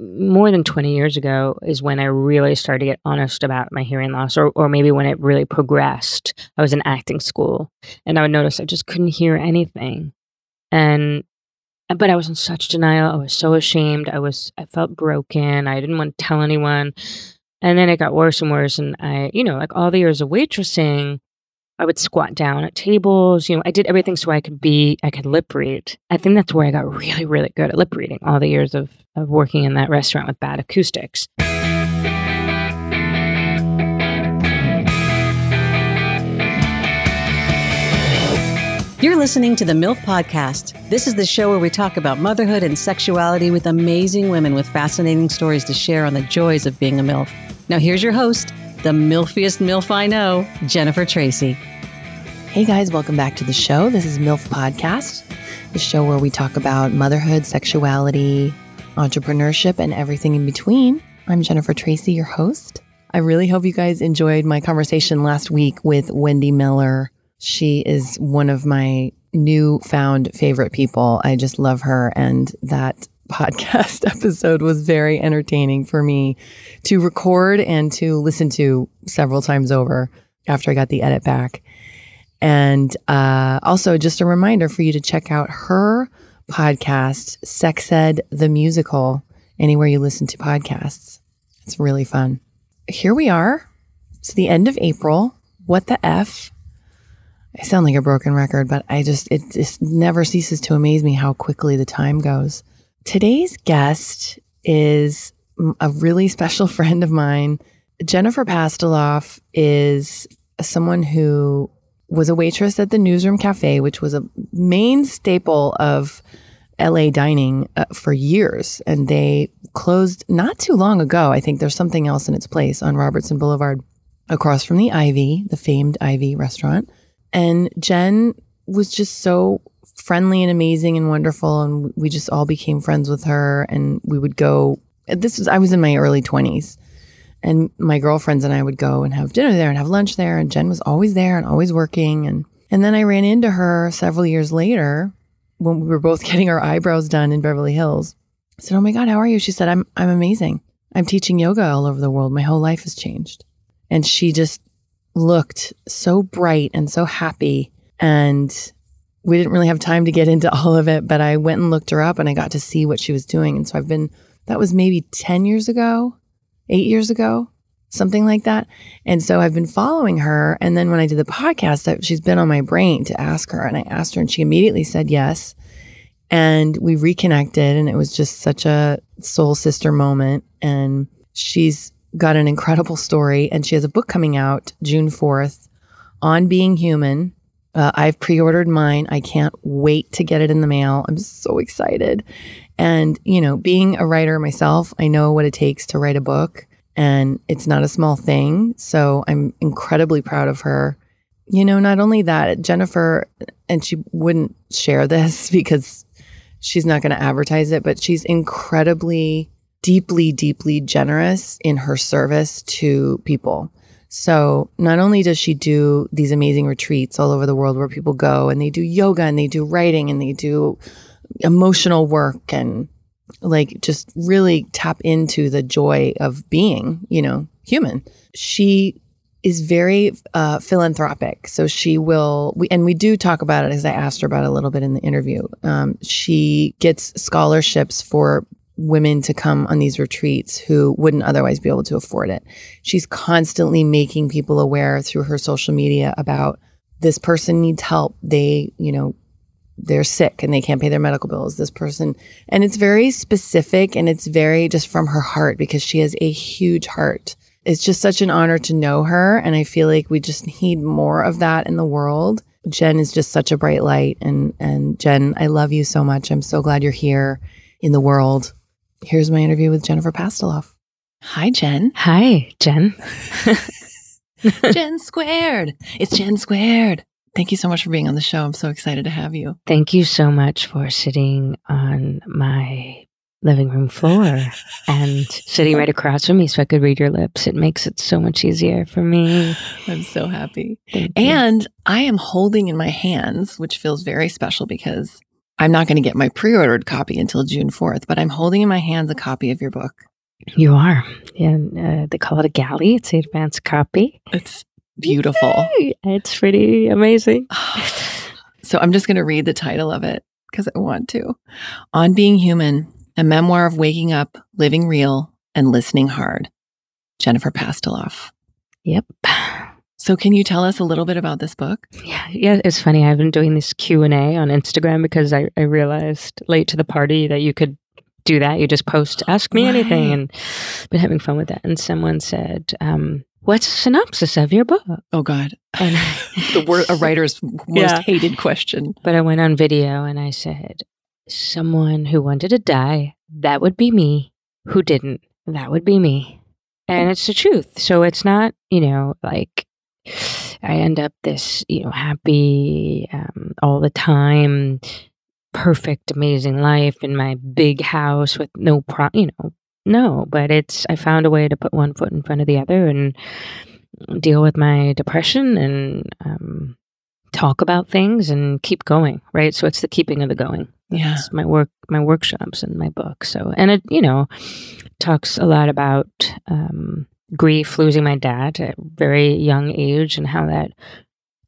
more than 20 years ago is when I really started to get honest about my hearing loss, or maybe when it really progressed. I was in acting school and I would notice I just couldn't hear anything. But I was in such denial. I was so ashamed. I felt broken. I didn't want to tell anyone. And then it got worse and worse. And I, like all the years of waitressing, I would squat down at tables. I did everything so I could lip read. I think that's where I got really, really good at lip reading, all the years of working in that restaurant with bad acoustics. You're listening to the MILF Podcast. This is the show where we talk about motherhood and sexuality with amazing women with fascinating stories to share on the joys of being a MILF. Now here's your host, the MILFiest MILF I know, Jennifer Tracy. Hey guys, welcome back to the show. This is MILF Podcast, the show where we talk about motherhood, sexuality, entrepreneurship, and everything in between. I'm Jennifer Tracy, your host. I really hope you guys enjoyed my conversation last week with Wendy Miller. She is one of my newfound favorite people. I just love her. And that podcast episode was very entertaining for me to record and to listen to several times over after I got the edit back. And also just a reminder for you to check out her podcast, Sex Ed the Musical, anywhere you listen to podcasts. It's really fun. Here we are. It's the end of April. What the F? I sound like a broken record, but it just never ceases to amaze me how quickly the time goes. Today's guest is a really special friend of mine. Jennifer Pastiloff is someone who was a waitress at the Newsroom Cafe, which was a main staple of LA dining for years. And they closed not too long ago. I think there's something else in its place on Robertson Boulevard across from the Ivy, the famed Ivy restaurant. And Jen was just so friendly and amazing and wonderful. And we just all became friends with her. And we would go, I was in my early 20s. And my girlfriends and I would go and have dinner there and have lunch there. And Jen was always there and always working. And then I ran into her several years later when we were both getting our eyebrows done in Beverly Hills. I said, "Oh my God, how are you?" She said, I'm amazing. I'm teaching yoga all over the world. My whole life has changed. And she just looked so bright and so happy, and we didn't really have time to get into all of it, but I went and looked her up and I got to see what she was doing. And so that was maybe 10 years ago, 8 years ago, something like that. And so I've been following her. And then when I did the podcast, she's been on my brain to ask her, and I asked her and she immediately said yes. And we reconnected, and it was just such a soul sister moment. And she's got an incredible story, and she has a book coming out June 4th, On Being Human. I've pre-ordered mine. I can't wait to get it in the mail. I'm so excited. And, being a writer myself, I know what it takes to write a book, and it's not a small thing. So I'm incredibly proud of her. Not only that, Jennifer, and she wouldn't share this because she's not going to advertise it, but she's incredibly deeply, deeply generous in her service to people. So not only does she do these amazing retreats all over the world where people go and they do yoga and they do writing and they do emotional work and just really tap into the joy of being, human. She is very philanthropic. So she will, we do talk about it, as I asked her about a little bit in the interview. She gets scholarships for women to come on these retreats who wouldn't otherwise be able to afford it. She's constantly making people aware through her social media about this person needs help. They, they're sick and they can't pay their medical bills. This person, and it's very specific, and it's very just from her heart because she has a huge heart. It's just such an honor to know her. And I feel like we just need more of that in the world. Jen is just such a bright light. And Jen, I love you so much. I'm so glad you're here in the world. Here's my interview with Jennifer Pastiloff. Hi, Jen. Hi, Jen. Jen Squared. It's Jen Squared. Thank you so much for being on the show. I'm so excited to have you. Thank you so much for sitting on my living room floor and sitting right across from me so I could read your lips. It makes it so much easier for me. I'm so happy. Thank you. And I am holding in my hands, which feels very special because I'm not going to get my pre-ordered copy until June 4th, but I'm holding in my hands a copy of your book. You are. And they call it a galley. It's an advanced copy. It's beautiful. Yay! It's pretty amazing. So I'm just going to read the title of it because I want to. On Being Human, a memoir of waking up, living real, and listening hard. Jennifer Pastiloff. Yep. So can you tell us a little bit about this book? Yeah, it's funny. I've been doing this Q&A on Instagram because I realized late to the party that you could do that. You just post, ask me anything, and been having fun with that. And someone said, what's a synopsis of your book? Oh, God. And a writer's most hated question. But I went on video and I said, someone who wanted to die, that would be me. Who didn't, that would be me. And it's the truth. So it's not, you know, like I end up this, you know, happy all the time, perfect, amazing life in my big house with no problem, you know. No, but it's, I found a way to put one foot in front of the other and deal with my depression and talk about things and keep going, right? So it's the keeping of the going. Yeah. It's my work, my workshops and my book. So, and it, you know, talks a lot about grief, losing my dad at a very young age and how that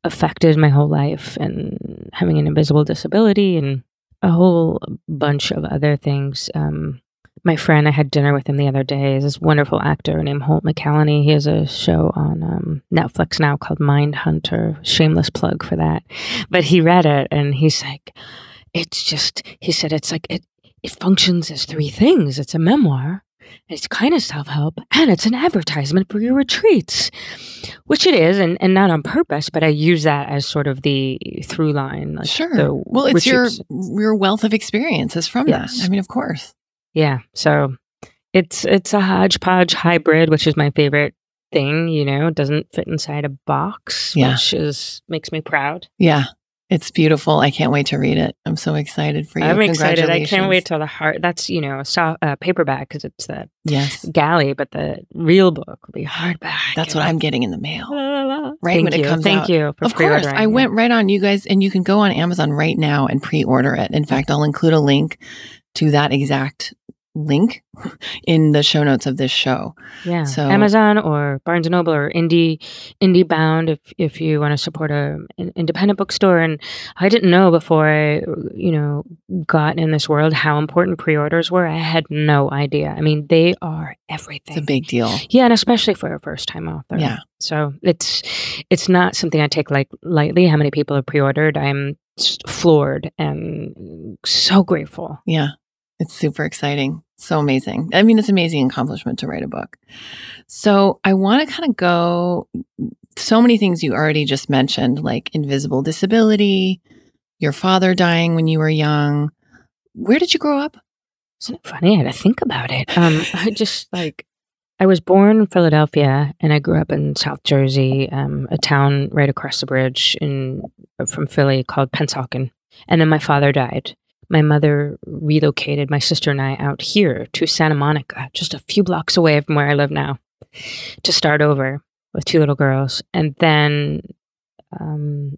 affected my whole life and having an invisible disability and a whole bunch of other things. My friend, I had dinner with him the other day, is this wonderful actor named Holt McCallany. He has a show on Netflix now called Mindhunter. Shameless plug for that. But he read it and he's like, it's just, he said, it's like, it functions as three things. It's a memoir, it's kind of self-help, and it's an advertisement for your retreats, which it is, and not on purpose, but I use that as sort of the through line. Like sure. Well, it's retreats. your wealth of experiences from that. I mean, of course. Yeah. So it's a hodgepodge hybrid, which is my favorite thing, you know, it doesn't fit inside a box, which is makes me proud. Yeah. It's beautiful. I can't wait to read it. I'm so excited for you. I'm excited. I can't wait till the heart. That's, you know, a paperback because it's the galley, but the real book will be hardback. That's what I'm getting in the mail. Right Thank when you. It comes Thank out. Thank you. For of course. I went right on you guys, and you can go on Amazon right now and pre-order it. In fact, I'll include a link to that exact link in the show notes of this show. Yeah. So Amazon or Barnes & Noble or indie bound if you want to support an independent bookstore. And I didn't know before I, you know, got in this world how important pre-orders were. I had no idea. I mean, they are everything. It's a big deal. Yeah, and especially for a first-time author. Yeah. So it's not something I take like lightly how many people have pre-ordered. I'm floored and so grateful. Yeah. It's super exciting. So amazing. I mean, it's an amazing accomplishment to write a book. So I want to kind of go, so many things you already just mentioned, like invisible disability, your father dying when you were young. Where did you grow up? Isn't it funny? I had to think about it. I was born in Philadelphia and I grew up in South Jersey, a town right across the bridge from Philly called Pennsauken. And then my father died. My mother relocated my sister and I out here to Santa Monica, just a few blocks away from where I live now, to start over with two little girls. And then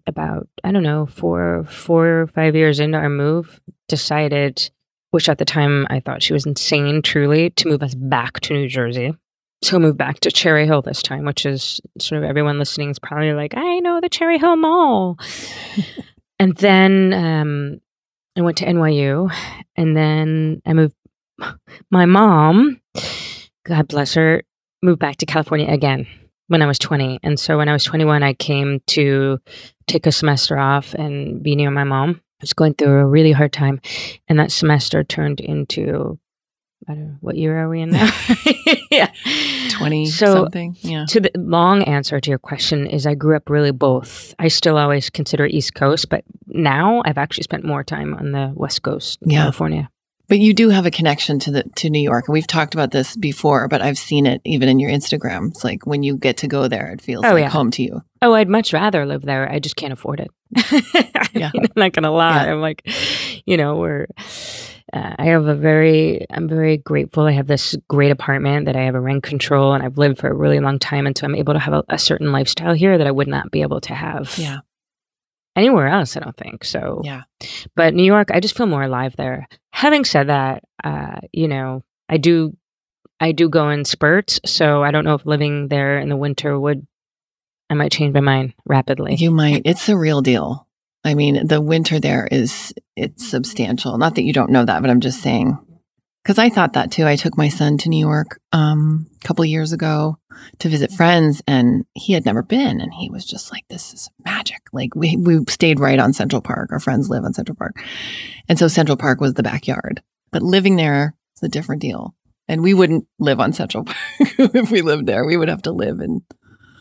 about, I don't know, four or five years into our move, decided, which at the time I thought she was insane, truly, to move us back to New Jersey. So I moved back to Cherry Hill this time, which is sort of everyone listening is probably like, I know the Cherry Hill Mall. And then I went to NYU, and then I moved, my mom, God bless her, moved back to California again when I was 20. And so when I was 21, I came to take a semester off and be near my mom. I was going through a really hard time, and that semester turned into, I don't know, what year are we in now? 20-something. Yeah. So the long answer to your question is I grew up really both. I still always consider East Coast, but now I've actually spent more time on the West Coast, California. But you do have a connection to New York. And we've talked about this before, but I've seen it even in your Instagram. It's like when you get to go there, it feels like home to you. Oh, I'd much rather live there. I just can't afford it. I'm not going to lie. Yeah. I'm like, you know, we're... I'm very grateful. I have this great apartment that I have a rent control and I've lived for a really long time. And so I'm able to have a certain lifestyle here that I would not be able to have anywhere else, I don't think. So, yeah. But New York, I just feel more alive there. Having said that, you know, I do go in spurts. So I don't know if living there in the winter would, I might change my mind rapidly. You might. It's the real deal. I mean, the winter there is, it's substantial. Not that you don't know that, but I'm just saying, because I thought that too. I took my son to New York a couple years ago to visit friends, and he had never been, and he was just like, this is magic. Like we stayed right on Central Park. Our friends live on Central Park. And so Central Park was the backyard. But living there is a different deal. And we wouldn't live on Central Park if we lived there. We would have to live in.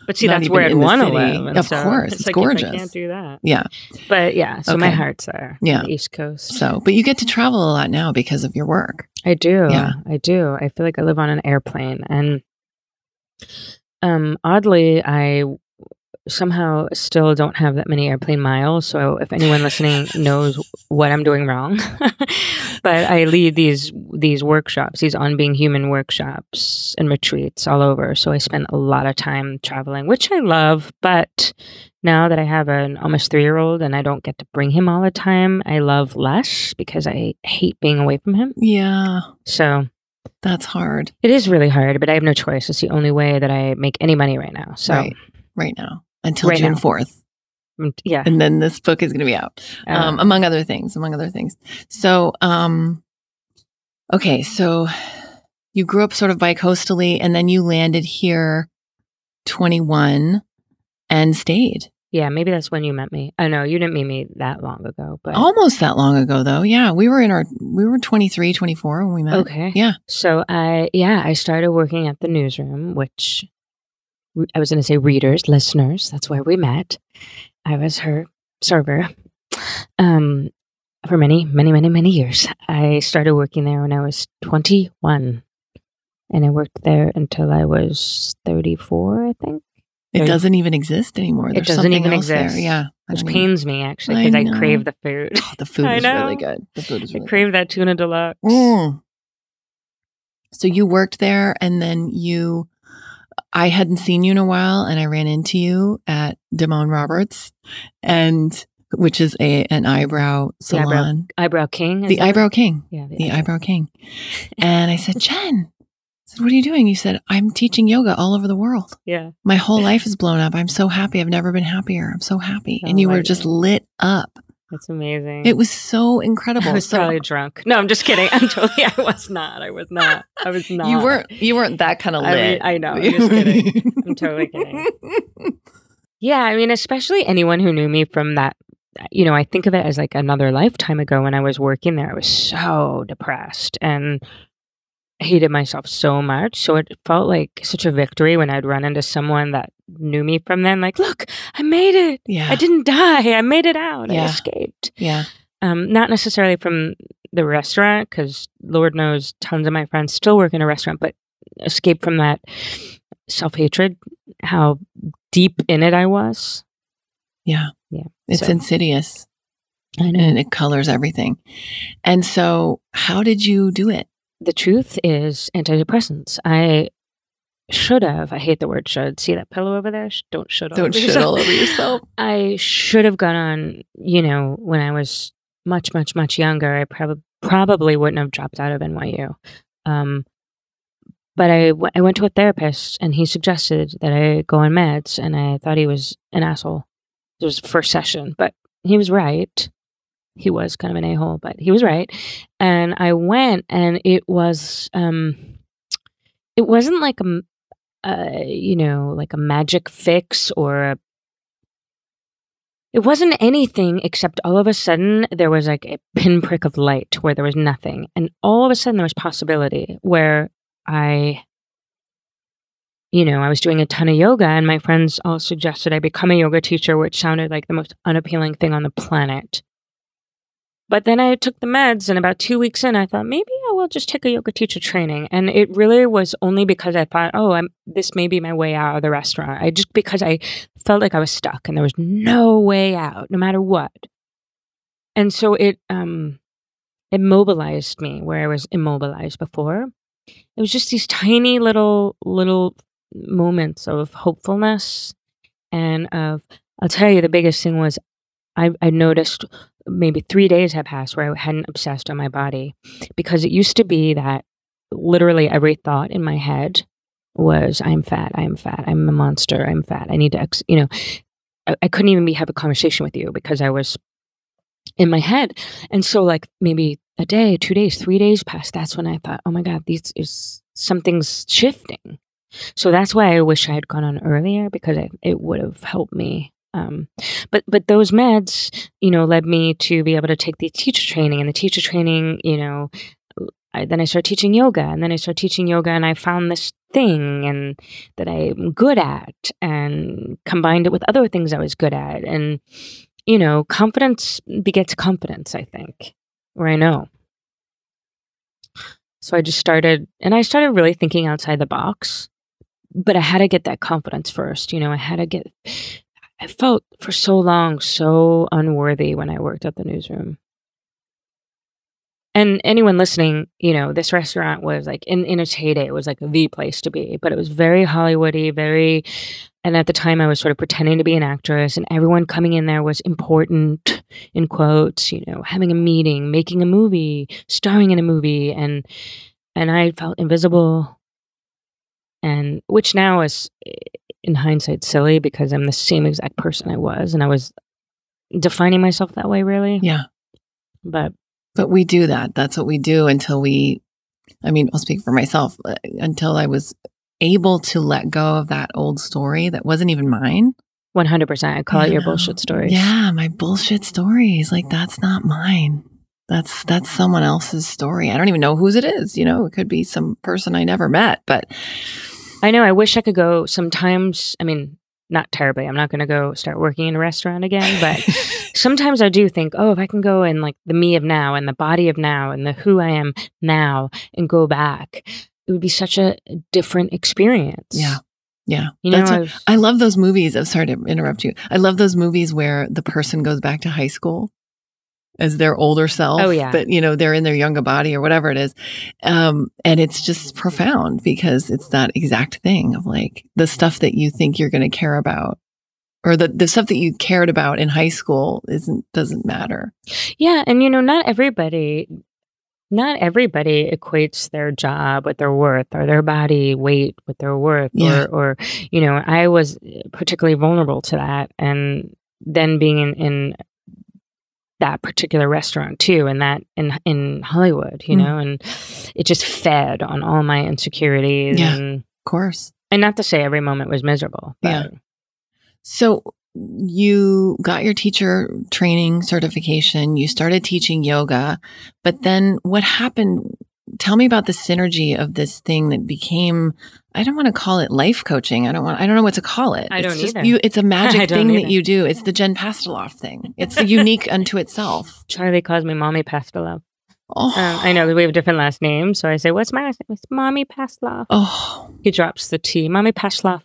But see, that's where I'd want to live. Of course. It's like, gorgeous. I can't do that. Yeah. But yeah, so okay. My heart's there. Yeah. The East Coast. So, but you get to travel a lot now because of your work. I do. Yeah. I do. I feel like I live on an airplane. And oddly, I somehow still don't have that many airplane miles. So if anyone listening knows what I'm doing wrong, but I lead these workshops, these On Being Human workshops and retreats all over. So I spend a lot of time traveling, which I love. But now that I have an almost 3-year-old and I don't get to bring him all the time, I love less because I hate being away from him. Yeah. So that's hard. It is really hard, but I have no choice. It's the only way that I make any money right now. So right now. Until right June now. 4th. Yeah. And then this book is going to be out, among other things. So, okay. So you grew up sort of bi-coastally, and then you landed here 21 and stayed. Yeah. Maybe that's when you met me. I know you didn't meet me that long ago, but almost that long ago though. Yeah. We were 23, 24 when we met. Okay. Yeah. So I started working at the newsroom, which I was going to say readers, listeners. That's where we met. I was her server for many, many, many, many years. I started working there when I was 21, and I worked there until I was 34, I think. It doesn't even exist anymore. There's it doesn't even exist. There. Yeah. Which pains me, actually, because I crave the food. Oh, the food is really good. The food is really good. I crave that tuna deluxe. Mm. So you worked there, and then I hadn't seen you in a while, and I ran into you at Damone Roberts, which is an eyebrow salon. Eyebrow King. The Eyebrow King. Yeah, the Eyebrow King. And I said, Jen, I said, what are you doing? You said, I'm teaching yoga all over the world. Yeah. My whole life is blown up. I'm so happy. I've never been happier. I'm so happy. Oh, and you were just lit up. That's amazing. It was so incredible. I was probably drunk. No, I'm just kidding. I was not. You weren't that kind of lit. I know. I'm just kidding. I'm totally kidding. Yeah. I mean, especially anyone who knew me from that, you know, I think of it as like another lifetime ago when I was working there. I was so depressed and hated myself so much. So it felt like such a victory when I'd run into someone that knew me from then, like, look, I made it. Yeah. I didn't die. I made it out. Yeah. I escaped. Yeah. Not necessarily from the restaurant, because Lord knows tons of my friends still work in a restaurant, but escaped from that self-hatred, how deep in it I was. Yeah. Yeah. It's insidious. I know. And it colors everything. And so how did you do it? The truth is antidepressants. I should have. I hate the word should. See that pillow over there? Don't should all over yourself. Don't should all over yourself. I should have gone on, you know, when I was much, much, much younger. I probably wouldn't have dropped out of NYU. But I went to a therapist, and he suggested that I go on meds, and I thought he was an asshole. It was the first session, but he was right. He was kind of an a-hole, but he was right. And I went, and it was, it wasn't like you know, like a magic fix or it wasn't anything except all of a sudden there was like a pinprick of light where there was nothing. And all of a sudden there was possibility where I was doing a ton of yoga, and my friends all suggested I become a yoga teacher, which sounded like the most unappealing thing on the planet. But then I took the meds, and about 2 weeks in, I thought, maybe I will just take a yoga teacher training. And it really was only because I thought, oh, this may be my way out of the restaurant. Because I felt like I was stuck, and there was no way out, no matter what. And so it mobilized me where I was immobilized before. It was just these tiny little moments of hopefulness, and I'll tell you, the biggest thing was I noticed maybe 3 days had passed where I hadn't obsessed on my body, because it used to be that literally every thought in my head was, I'm fat, I'm fat, I'm a monster, I'm fat, I need to, I couldn't even have a conversation with you because I was in my head. And so like maybe a day, 2 days, 3 days passed. That's when I thought, oh my God, something's shifting. So that's why I wish I had gone on earlier, because it would have helped me. But those meds, led me to be able to take the teacher training, and the teacher training, then I started teaching yoga, and then I started teaching yoga, and I found this thing and that I'm good at, and combined it with other things I was good at. And, confidence begets confidence, I think, or I know. So I just started, and I started really thinking outside the box, but I had to get that confidence first. I felt for so long so unworthy when I worked at the newsroom. And anyone listening, this restaurant was like, in its heyday, it was like the place to be, but it was very Hollywood-y, and at the time I was sort of pretending to be an actress, and everyone coming in there was important, in quotes, having a meeting, making a movie, starring in a movie, and I felt invisible, and which now is, in hindsight, silly, because I'm the same exact person I was, and I was defining myself that way, really. Yeah. But we do that. That's what we do until I'll speak for myself, until I was able to let go of that old story that wasn't even mine. 100%. I call it your bullshit stories. Yeah, my bullshit stories. Like, that's not mine. That's someone else's story. I don't even know whose it is. It could be some person I never met, but I know. I wish I could go sometimes. I mean, not terribly. I'm not going to go start working in a restaurant again, but sometimes I do think, if I can go in like the me of now and the body of now and the who I am now and go back, it would be such a different experience. Yeah. Yeah. I love those movies. I'm sorry to interrupt you. I love those movies where the person goes back to high school as their older self. Oh, yeah. But, they're in their younger body or whatever it is. And it's just profound, because it's that exact thing of like the stuff that you think you're going to care about, or the stuff that you cared about in high school doesn't matter. Yeah. And, not everybody equates their job with their worth, or their body weight with their worth. Yeah. Or I was particularly vulnerable to that. And then being in that particular restaurant too, and that in Hollywood, you know, and it just fed on all my insecurities. Yeah, and, of course. And not to say every moment was miserable. But. Yeah. So you got your teacher training certification, you started teaching yoga, but then what happened? Tell me about the synergy of this thing that became, I don't want to call it life coaching. I don't know what to call it. It's just either. It's a magic thing either. That you do. It's the Jen Pastiloff thing. It's unique unto itself. Charlie calls me Mommy Pastiloff. Oh. I know that we have different last names. So I say, what's my last name? It's Mommy Pastiloff. Oh. He drops the T. Mommy Pastiloff.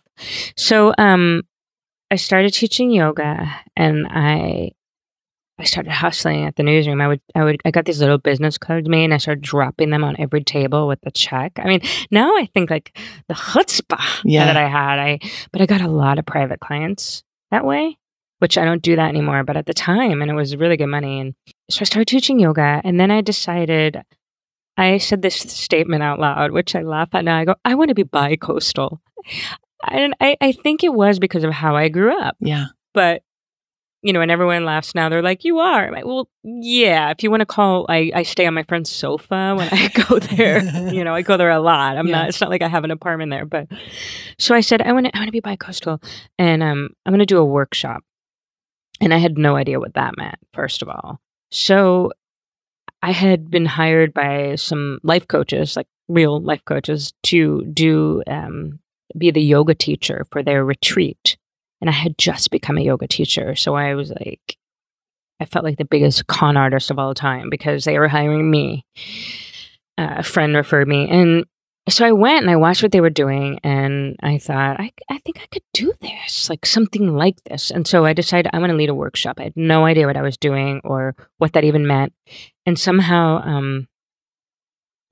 So I started teaching yoga, and I started hustling at the newsroom. I got these little business cards made, and I started dropping them on every table with a check. I mean, now I think like the chutzpah that I had. But I got a lot of private clients that way, which I don't do that anymore. But at the time, and it was really good money. And so I started teaching yoga, and then I decided, I said this statement out loud, which I laugh at now. I go, I want to be bicoastal. And I think it was because of how I grew up. Yeah, but. And everyone laughs now. They're like, you are. I'm like, well, yeah, if you want to call, I stay on my friend's sofa when I go there. I go there a lot. I'm not, it's not like I have an apartment there. But so I said, I want to be bicoastal, and I'm going to do a workshop. And I had no idea what that meant, first of all. So I had been hired by some life coaches, like real life coaches, to do, be the yoga teacher for their retreat. And I had just become a yoga teacher. So I was like, I felt like the biggest con artist of all time, because they were hiring me. A friend referred me. And so I went and I watched what they were doing. And I thought, I think I could do this, like something like this. And so I decided I'm going to lead a workshop. I had no idea what I was doing or what that even meant. And somehow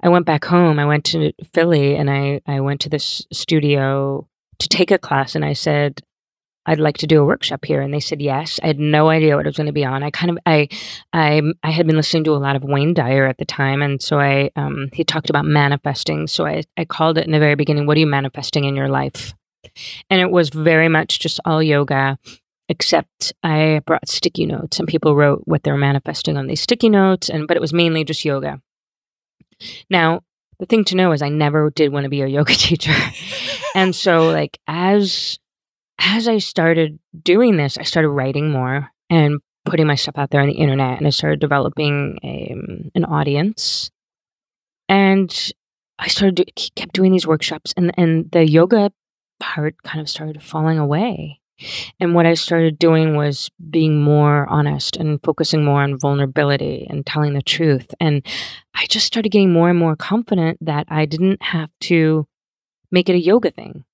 I went back home. I went to Philly, and I went to this studio to take a class. And I said, I'd like to do a workshop here. And they said yes. I had no idea what it was going to be on. I kind of, I had been listening to a lot of Wayne Dyer at the time. And so I, he talked about manifesting. So I called it in the very beginning, what are you manifesting in your life? And it was very much just all yoga, except I brought sticky notes and people wrote what they're manifesting on these sticky notes. But it was mainly just yoga. Now, the thing to know is I never did want to be a yoga teacher. And so like, as I started doing this, I started writing more and putting my stuff out there on the internet. And I started developing an audience, and I kept doing these workshops, and the yoga part kind of started falling away. And what I started doing was being more honest and focusing more on vulnerability and telling the truth. And I just started getting more and more confident that I didn't have to make it a yoga thing.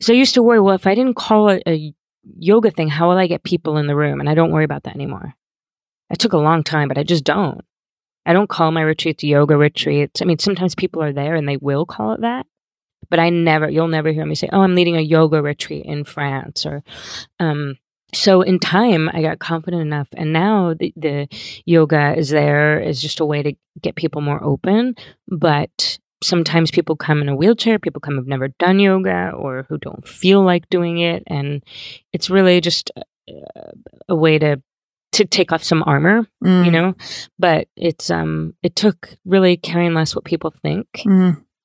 So I used to worry, well, if I didn't call it a yoga thing, how will I get people in the room? And I don't worry about that anymore. It took a long time, but I just don't. I don't call my retreats yoga retreats. I mean, sometimes people are there and they will call it that. But you'll never hear me say, oh, I'm leading a yoga retreat in France. Or, so in time, I got confident enough. And now the yoga is there as just a way to get people more open. But sometimes people come in a wheelchair, people come who've never done yoga or who don't feel like doing it. And it's really just a way to take off some armor, you know, but it's, it took really caring less what people think.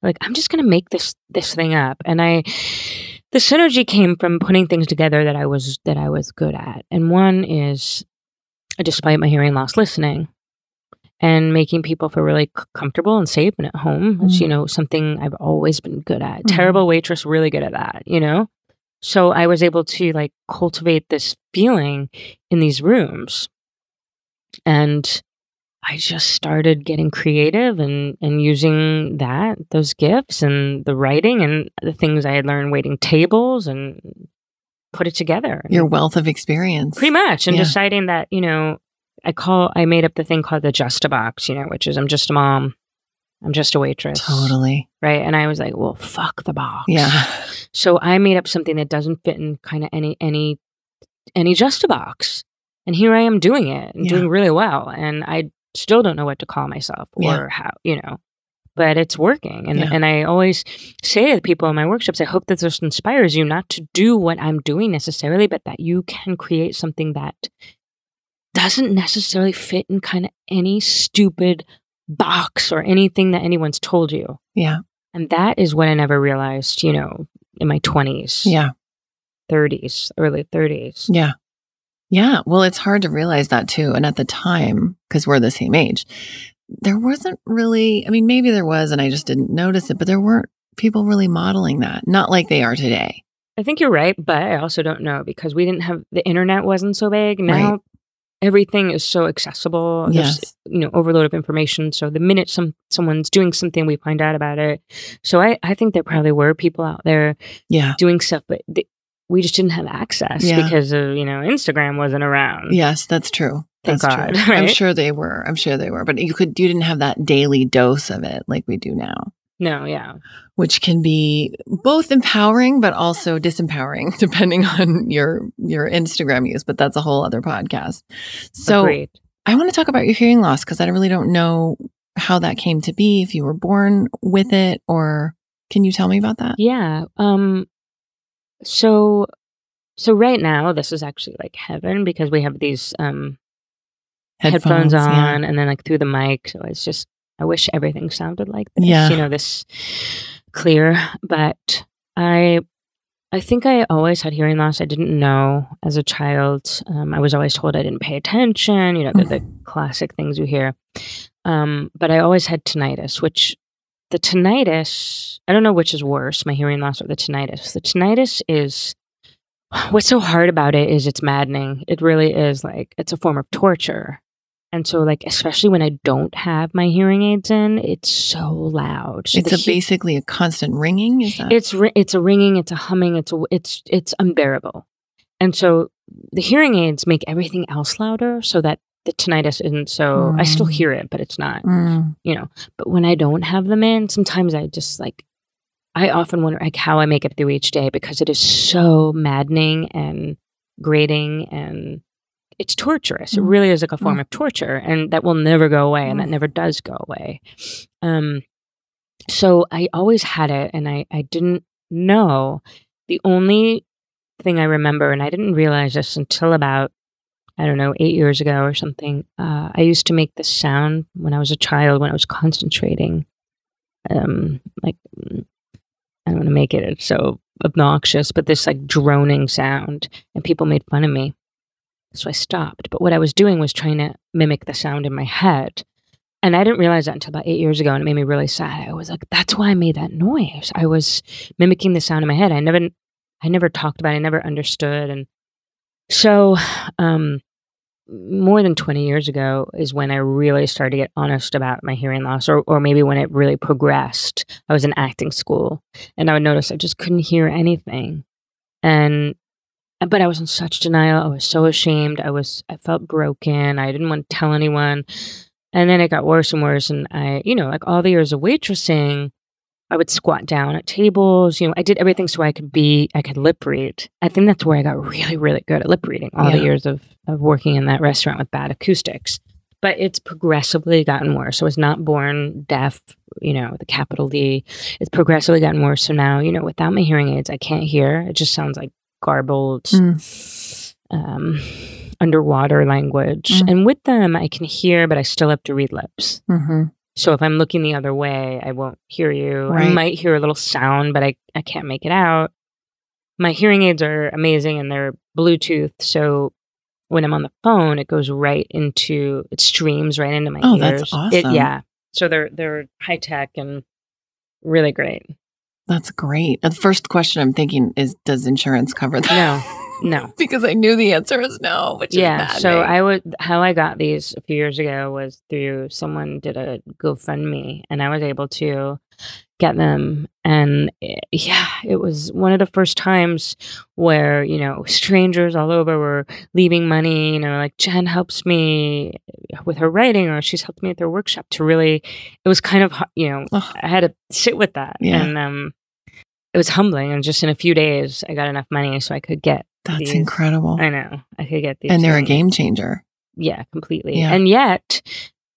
Like, I'm just going to make this thing up. And the synergy came from putting things together that I was good at. And one is, despite my hearing loss, listening and making people feel really comfortable and safe and at home. It's, you know, something I've always been good at. Terrible waitress, really good at that, you know? So I was able to like cultivate this feeling in these rooms. And I just started getting creative and using those gifts and the writing and the things I had learned waiting tables and put it together. Your wealth of experience. Pretty much. And deciding that, you know, I made up the thing called the Just-a-Box, you know, which is I'm just a mom. I'm just a waitress. Totally. Right. And I was like, well, fuck the box. Yeah. So I made up something that doesn't fit in kind of any Just-a-Box. And here I am doing it and doing really well. And I still don't know what to call myself or how, you know, but it's working. And and I always say to the people in my workshops, I hope that this inspires you not to do what I'm doing necessarily, but that you can create something that doesn't necessarily fit in kind of any stupid box or anything that anyone's told you. Yeah. And that is what I never realized, you know, in my 20s. Yeah. 30s, early 30s. Yeah. Yeah. Well, it's hard to realize that too. And at the time, because we're the same age, there wasn't really, I mean, maybe there was, and I just didn't notice it, but there weren't people really modeling that, not like they are today. I think you're right. But I also don't know because we didn't have, the internet wasn't so big. Now everything is so accessible. There's, you know, overload of information. So the minute someone's doing something, we find out about it. So I think there probably were people out there doing stuff, but we just didn't have access because of, you know, Instagram wasn't around. Yes, that's true. Thank God. True. Right? I'm sure they were. But you didn't have that daily dose of it like we do now. No. Yeah. Which can be both empowering, but also disempowering depending on your Instagram use. But that's a whole other podcast. So agreed. I want to talk about your hearing loss because I really don't know how that came to be, if you were born with it, or can you tell me about that? Yeah. So right now, this is actually like heaven because we have these headphones on and then like through the mic. So it's just, I wish everything sounded like this, you know, this clear. But I think I always had hearing loss. I didn't know as a child. I was always told I didn't pay attention, you know, the classic things you hear. But I always had tinnitus, which the tinnitus, I don't know which is worse, my hearing loss or the tinnitus. The tinnitus is, what's so hard about it is it's maddening. It really is like, it's a form of torture. And so like, especially when I don't have my hearing aids in, it's so loud. So it's basically a constant ringing? Is that? It's a ringing, it's a humming, it's unbearable. And so the hearing aids make everything else louder so that the tinnitus isn't so, I still hear it, but it's not, you know. But when I don't have them in, sometimes I just like, I often wonder like how I make it through each day because it is so maddening and grading, and it's torturous. It really is like a form of torture, and that will never go away, and that never does go away. So I always had it, and I didn't know. The only thing I remember, and I didn't realize this until about, I don't know, 8 years ago or something, I used to make this sound when I was a child, when I was concentrating. Like, I don't want to make it, it's so obnoxious, but this like droning sound, and people made fun of me. So I stopped. But what I was doing was trying to mimic the sound in my head. And I didn't realize that until about 8 years ago, and it made me really sad. I was like, that's why I made that noise. I was mimicking the sound in my head. I never talked about it. I never understood. And so more than 20 years ago is when I really started to get honest about my hearing loss, or maybe when it really progressed. I was in acting school, and I would notice I just couldn't hear anything. But I was in such denial. I was so ashamed. I felt broken. I didn't want to tell anyone. And then it got worse and worse. And I, you know, like all the years of waitressing, I would squat down at tables. You know, I did everything so I could lip read. I think that's where I got really, really good at lip reading, all the years of working in that restaurant with bad acoustics. But it's progressively gotten worse. So I was not born deaf, you know, the capital D. It's progressively gotten worse. So now, you know, without my hearing aids, I can't hear. It just sounds like garbled, underwater language. And with them, I can hear, but I still have to read lips. So if I'm looking the other way, I won't hear you. Right. I might hear a little sound, but I can't make it out. My hearing aids are amazing, and they're Bluetooth. So when I'm on the phone, it goes right into, it streams right into my ears. Oh, that's awesome. Yeah. So they're high tech and really great. That's great. The first question I'm thinking is, does insurance cover that? No. Because I knew the answer is no, which is bad. So how I got these a few years ago was through someone did a GoFundMe, and I was able to get them. And it was one of the first times where, you know, strangers all over were leaving money, you know, like Jen helps me with her writing, or she's helped me at their workshop to really, it was kind of, you know, I had to sit with that. Yeah. And it was humbling. And just in a few days, I got enough money so I could get That's incredible. I know. I could get these. And they're a game changer. Yeah, completely. Yeah. And yet,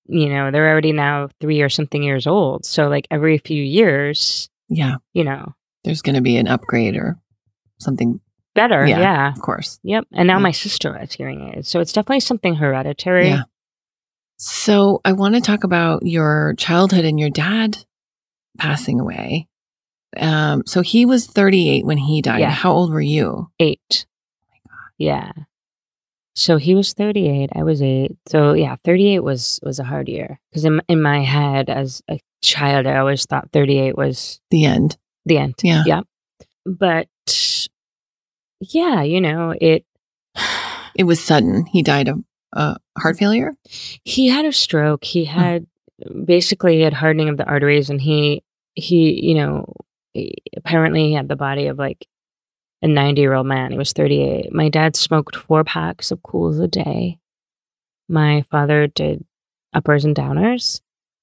you know, they're already now 3 or something years old. So like every few years, you know, there's going to be an upgrade or something better. Yeah, of course. Yep. And now my sister has hearing aids. So it's definitely something hereditary. Yeah. So I want to talk about your childhood and your dad passing away. So he was 38 when he died. Yeah. How old were you? 8. Yeah. So he was 38. I was 8. So yeah, 38 was a hard year. Because in my head as a child, I always thought 38 was the end. The end. Yeah. Yeah. But yeah, you know, it was sudden. He died of heart failure? He had a stroke. He had basically hardening of the arteries, and he you know, apparently he had the body of like a 90-year-old man. He was 38. My dad smoked 4 packs of Cools a day. My father did uppers and downers,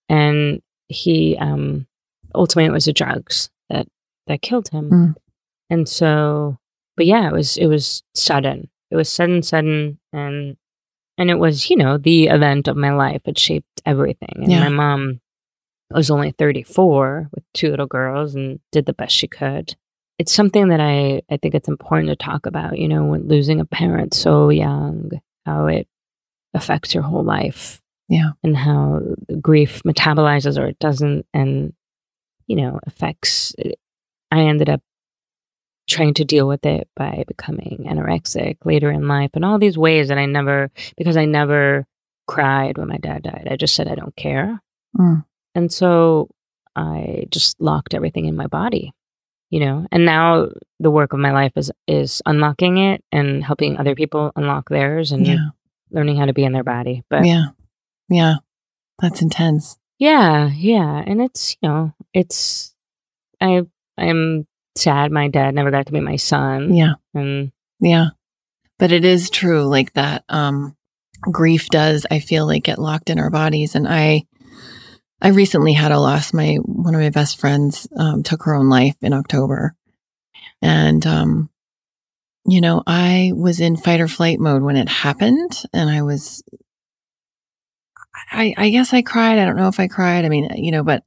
and he ultimately it was the drugs that killed him. And so, but yeah, it was sudden. It was sudden, and it was, you know, the event of my life. It shaped everything. And my mom, I was only 34 with 2 little girls, and did the best she could. It's something that I think it's important to talk about, you know, when losing a parent so young, how it affects your whole life. Yeah. And how grief metabolizes or it doesn't, and, you know, affects. I ended up trying to deal with it by becoming anorexic later in life, and all these ways that because I never cried when my dad died. I just said, I don't care. And so I just locked everything in my body, you know, and now the work of my life is unlocking it and helping other people unlock theirs, and learning how to be in their body. But yeah, that's intense. Yeah. And it's, you know, I'm sad my dad never got to be my son. Yeah. And but it is true, like that grief does, I feel like, get locked in our bodies. And I recently had a loss. One of my best friends took her own life in October, and you know, I was in fight or flight mode when it happened. And I was, I guess I cried. I don't know if I cried. I mean, you know, but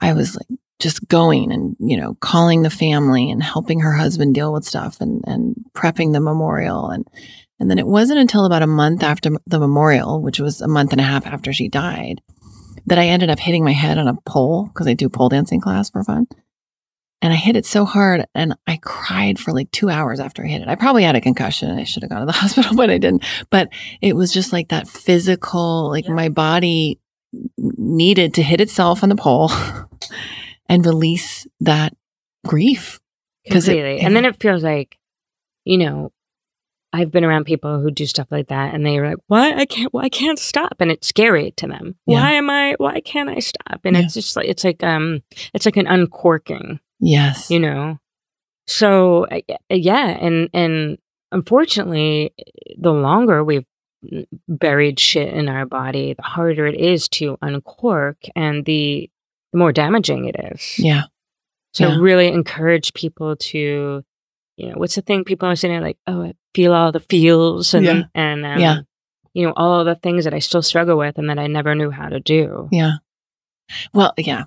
I was like just going and, you know, calling the family and helping her husband deal with stuff and prepping the memorial. And then it wasn't until about a month after the memorial, which was a month and a half after she died, that I ended up hitting my head on a pole, because I do pole dancing class for fun. And I hit it so hard and I cried for like 2 hours after I hit it. I probably had a concussion and I should have gone to the hospital, but I didn't. But it was just like that physical, like my body needed to hit itself on the pole and release that grief. Completely. And then it feels like, you know, I've been around people who do stuff like that and they're like, "What? I can't stop." And it's scary to them. Yeah. Why can't I stop? And it's just like, it's like an uncorking. Yes. You know? So yeah. And unfortunately, the longer we've buried shit in our body, the harder it is to uncork and the more damaging it is. Yeah. So really encourage people to, you know, what's the thing people are saying? Like, "Oh, I feel all the feels," and you know, all the things that I still struggle with and that I never knew how to do. Yeah. Well, yeah.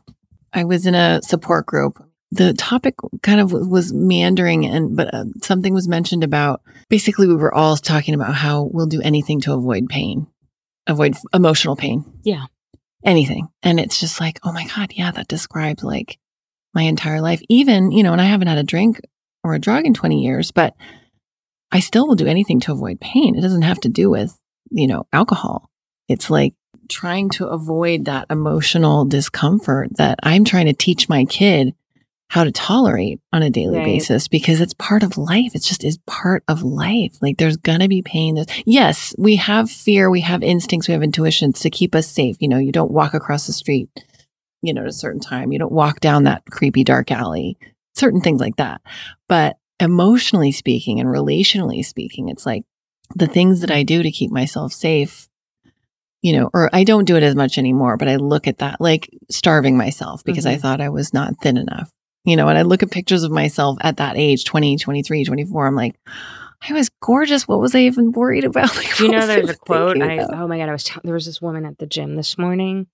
I was in a support group. The topic kind of was meandering, but something was mentioned about, basically we were all talking about how we'll do anything to avoid pain, avoid emotional pain. Yeah. Anything. And it's just like, oh my God, yeah, that describes like my entire life. Even, you know, and I haven't had a drink or a drug in 20 years, but I still will do anything to avoid pain. It doesn't have to do with, you know, alcohol. It's like trying to avoid that emotional discomfort that I'm trying to teach my kid how to tolerate on a daily basis, because it's part of life. It's just is part of life. Like there's going to be pain. Yes, we have fear. We have instincts. We have intuitions to keep us safe. You know, you don't walk across the street, you know, at a certain time. You don't walk down that creepy dark alley. Certain things like that. But emotionally speaking and relationally speaking, it's like the things that I do to keep myself safe, you know, or I don't do it as much anymore, but I look at that like starving myself because I thought I was not thin enough, you know, and I look at pictures of myself at that age, 20, 23, 24. I'm like, I was gorgeous. What was I even worried about? Like, you know, there's a quote. Oh my God. There was this woman at the gym this morning.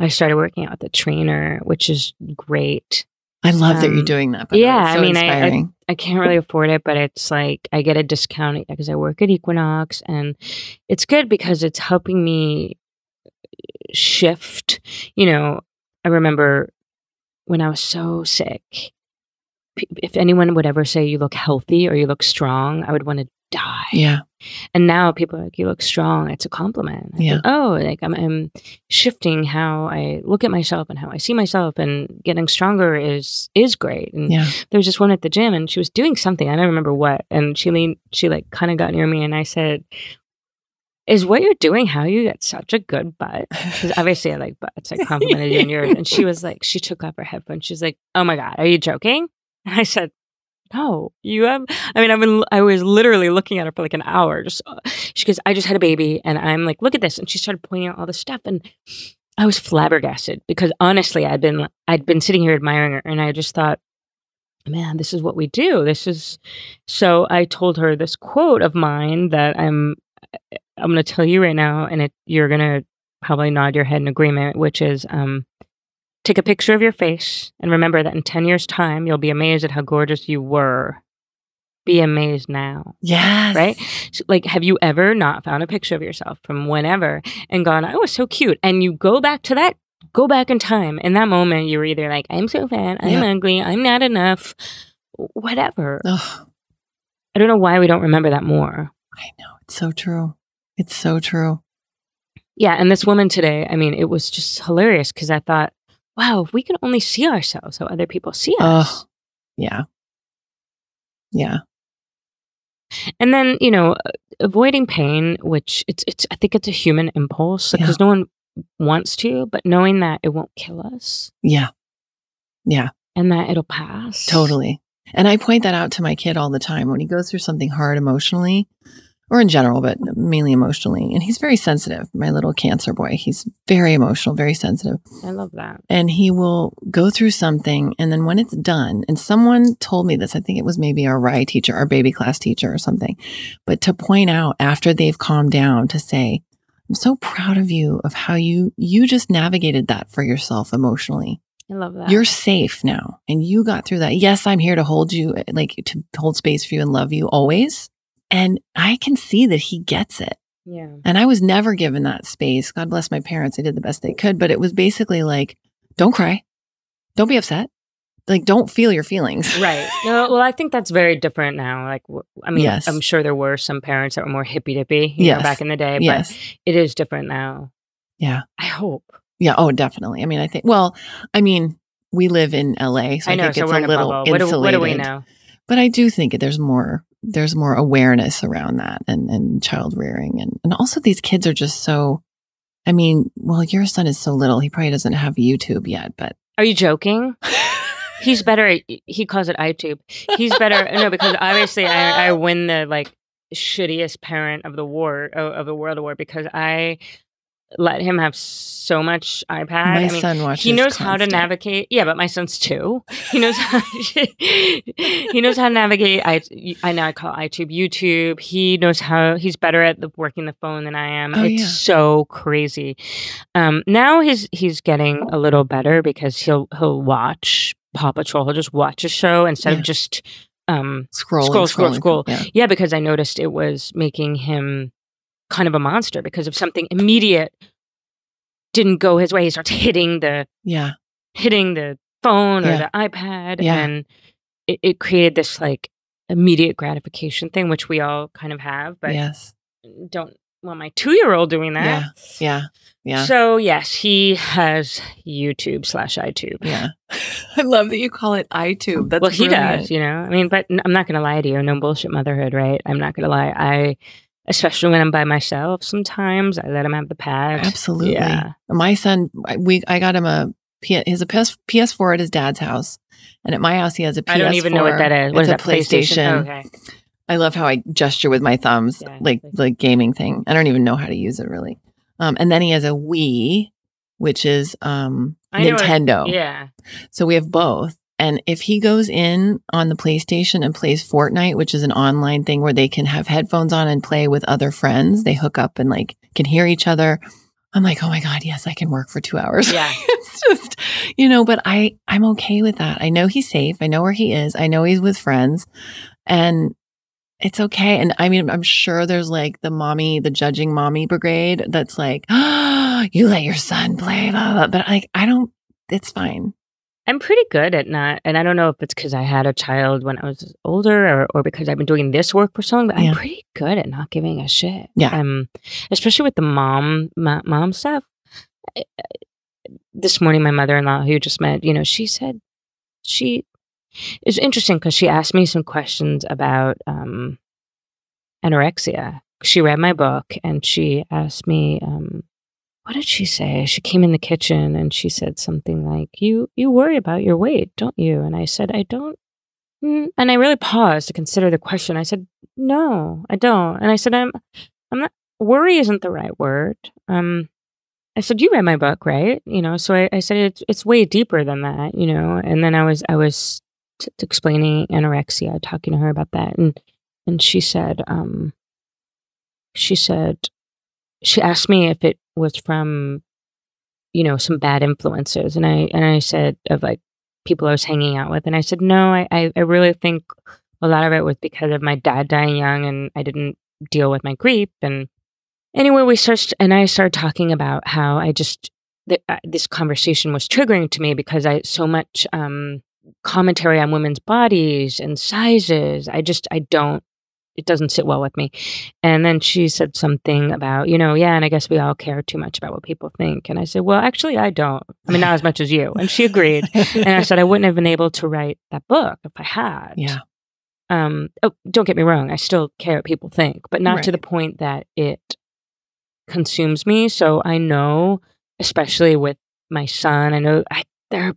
I started working out with a trainer, which is great. I love that you're doing that. But yeah, so I mean, I can't really afford it, but it's like I get a discount because I work at Equinox, and it's good because it's helping me shift. You know, I remember when I was so sick, if anyone would ever say you look healthy or you look strong, I would want to die. Yeah. And now people are like, "You look strong." It's a compliment. I think, oh, like I'm shifting how I look at myself and how I see myself, and getting stronger is great. And there's this one at the gym, and she was doing something, I don't remember what, and she like kind of got near me, and I said, "Is what you're doing how you get such a good butt?" Because obviously I like butts. I complimented you on yours, and she was like, she took off her headphones. She's like, "Oh my God, are you joking?" And I said, "No, you have." I mean, I was literally looking at her for like an hour. Just she goes, "I just had a baby," and I'm like, "Look at this!" And she started pointing out all this stuff, and I was flabbergasted because honestly, I'd been sitting here admiring her, and I just thought, man, this is what we do. This is so. I told her this quote of mine that I'm going to tell you right now, and you're going to probably nod your head in agreement, which is take a picture of your face and remember that in 10 years' time, you'll be amazed at how gorgeous you were. Be amazed now. Yes. Right? So, like, have you ever not found a picture of yourself from whenever and gone, "I was so cute"? And you go back to that, go back in time. In that moment, you were either like, "I'm so fat, I'm ugly, I'm not enough," whatever. Ugh. I don't know why we don't remember that more. I know. It's so true. It's so true. Yeah. And this woman today, I mean, it was just hilarious because I thought, wow, if we could only see ourselves how other people see us. Yeah. Yeah. And then, you know, avoiding pain, which I think it's a human impulse because no one wants to, but knowing that it won't kill us. Yeah. Yeah. And that it'll pass. Totally. And I point that out to my kid all the time. When he goes through something hard emotionally, or in general, but mainly emotionally. And he's very sensitive. My little cancer boy, he's very emotional, very sensitive. I love that. And he will go through something. And then when it's done, and someone told me this, I think it was maybe our RI teacher, our baby class teacher or something, but to point out after they've calmed down to say, I'm so proud of you, of how you just navigated that for yourself emotionally. I love that. You're safe now. And you got through that. Yes, I'm here to hold you, like to hold space for you and love you always. And I can see that he gets it. Yeah. And I was never given that space. God bless my parents. They did the best they could, but it was basically like, don't cry. Don't be upset. Like, don't feel your feelings. Right. No, well, I think that's very different now. Like, I mean, yes. I'm sure there were some parents that were more hippy-dippy know, back in the day, but it is different now. Yeah. I hope. Yeah. Oh, definitely. I mean, I think, well, I mean, we live in LA, so I know, think it's so a little insulated. What do we know? But I do think there's more awareness around that and child rearing. And also these kids are just so, I mean, well, your son is so little. He probably doesn't have YouTube yet, but. Are you joking? He's better at, he calls it iTube. He's better. No, because obviously I win the like shittiest parent of the world award because I let him have so much iPad. My son watches. He knows how to navigate. Yeah, but my son's 2. He knows how. He knows how to navigate. I now call iTube YouTube. He knows how. He's better at working the phone than I am. Oh, it's so crazy. Now he's getting a little better because he'll watch Paw Patrol. He'll just watch a show instead of just scroll. Yeah, because I noticed it was making him kind of a monster because if something immediate didn't go his way, he starts hitting the phone or the iPad, and it created this like immediate gratification thing, which we all kind of have, but don't want my 2-year-old doing that. Yeah. So yes, he has YouTube/iTube. Yeah. I love that you call it iTube. That's brilliant. He does, you know. I mean, but I'm not going to lie to you. No bullshit motherhood, right? I'm not going to lie. Especially when I'm by myself, sometimes I let him have the pad. Absolutely. Yeah. My son, I got him a PS4 at his dad's house. And at my house, he has a PS4. I don't even know what that is. What is that? PlayStation. Okay. I love how I gesture with my thumbs, like the gaming thing. I don't even know how to use it really. And then he has a Wii, which is Nintendo. Yeah. So we have both. And if he goes in on the PlayStation and plays Fortnite, which is an online thing where they can have headphones on and play with other friends, they hook up and like can hear each other. I'm like, oh my God, yes, I can work for 2 hours. Yeah. It's just, you know, but I'm okay with that. I know he's safe. I know where he is. I know he's with friends and it's okay. And I mean, I'm sure there's like the judging mommy brigade that's like, oh, you let your son play, blah, blah, blah. But like, it's fine. I'm pretty good at not, and I don't know if it's because I had a child when I was older or because I've been doing this work for so long, but I'm pretty good at not giving a shit. Yeah. Especially with the mom stuff. This morning, my mother-in-law, who you just met, you know, she said it's interesting because she asked me some questions about anorexia. She read my book and she asked me, what did she say? She came in the kitchen and she said something like, you worry about your weight, don't you? And I said, I don't. And I really paused to consider the question. I said, no, I don't. And I said, I'm not, worry isn't the right word. I said, you read my book, right? You know, so I said, it's way deeper than that, you know? And then I was explaining anorexia, talking to her about that. And she asked me if it was from, you know, some bad influences. And I said, of like people I was hanging out with. And I said, no, I really think a lot of it was because of my dad dying young and I didn't deal with my grief. And anyway, we searched and I started talking about how I just, this conversation was triggering to me because so much commentary on women's bodies and sizes. It doesn't sit well with me. And then she said something about, you know, yeah, and I guess we all care too much about what people think. And I said, well, actually, I don't. I mean, not as much as you. And she agreed. And I said, I wouldn't have been able to write that book if I had. Yeah. Oh, don't get me wrong. I still care what people think, but not to the point that it consumes me. So I know, especially with my son, I know there are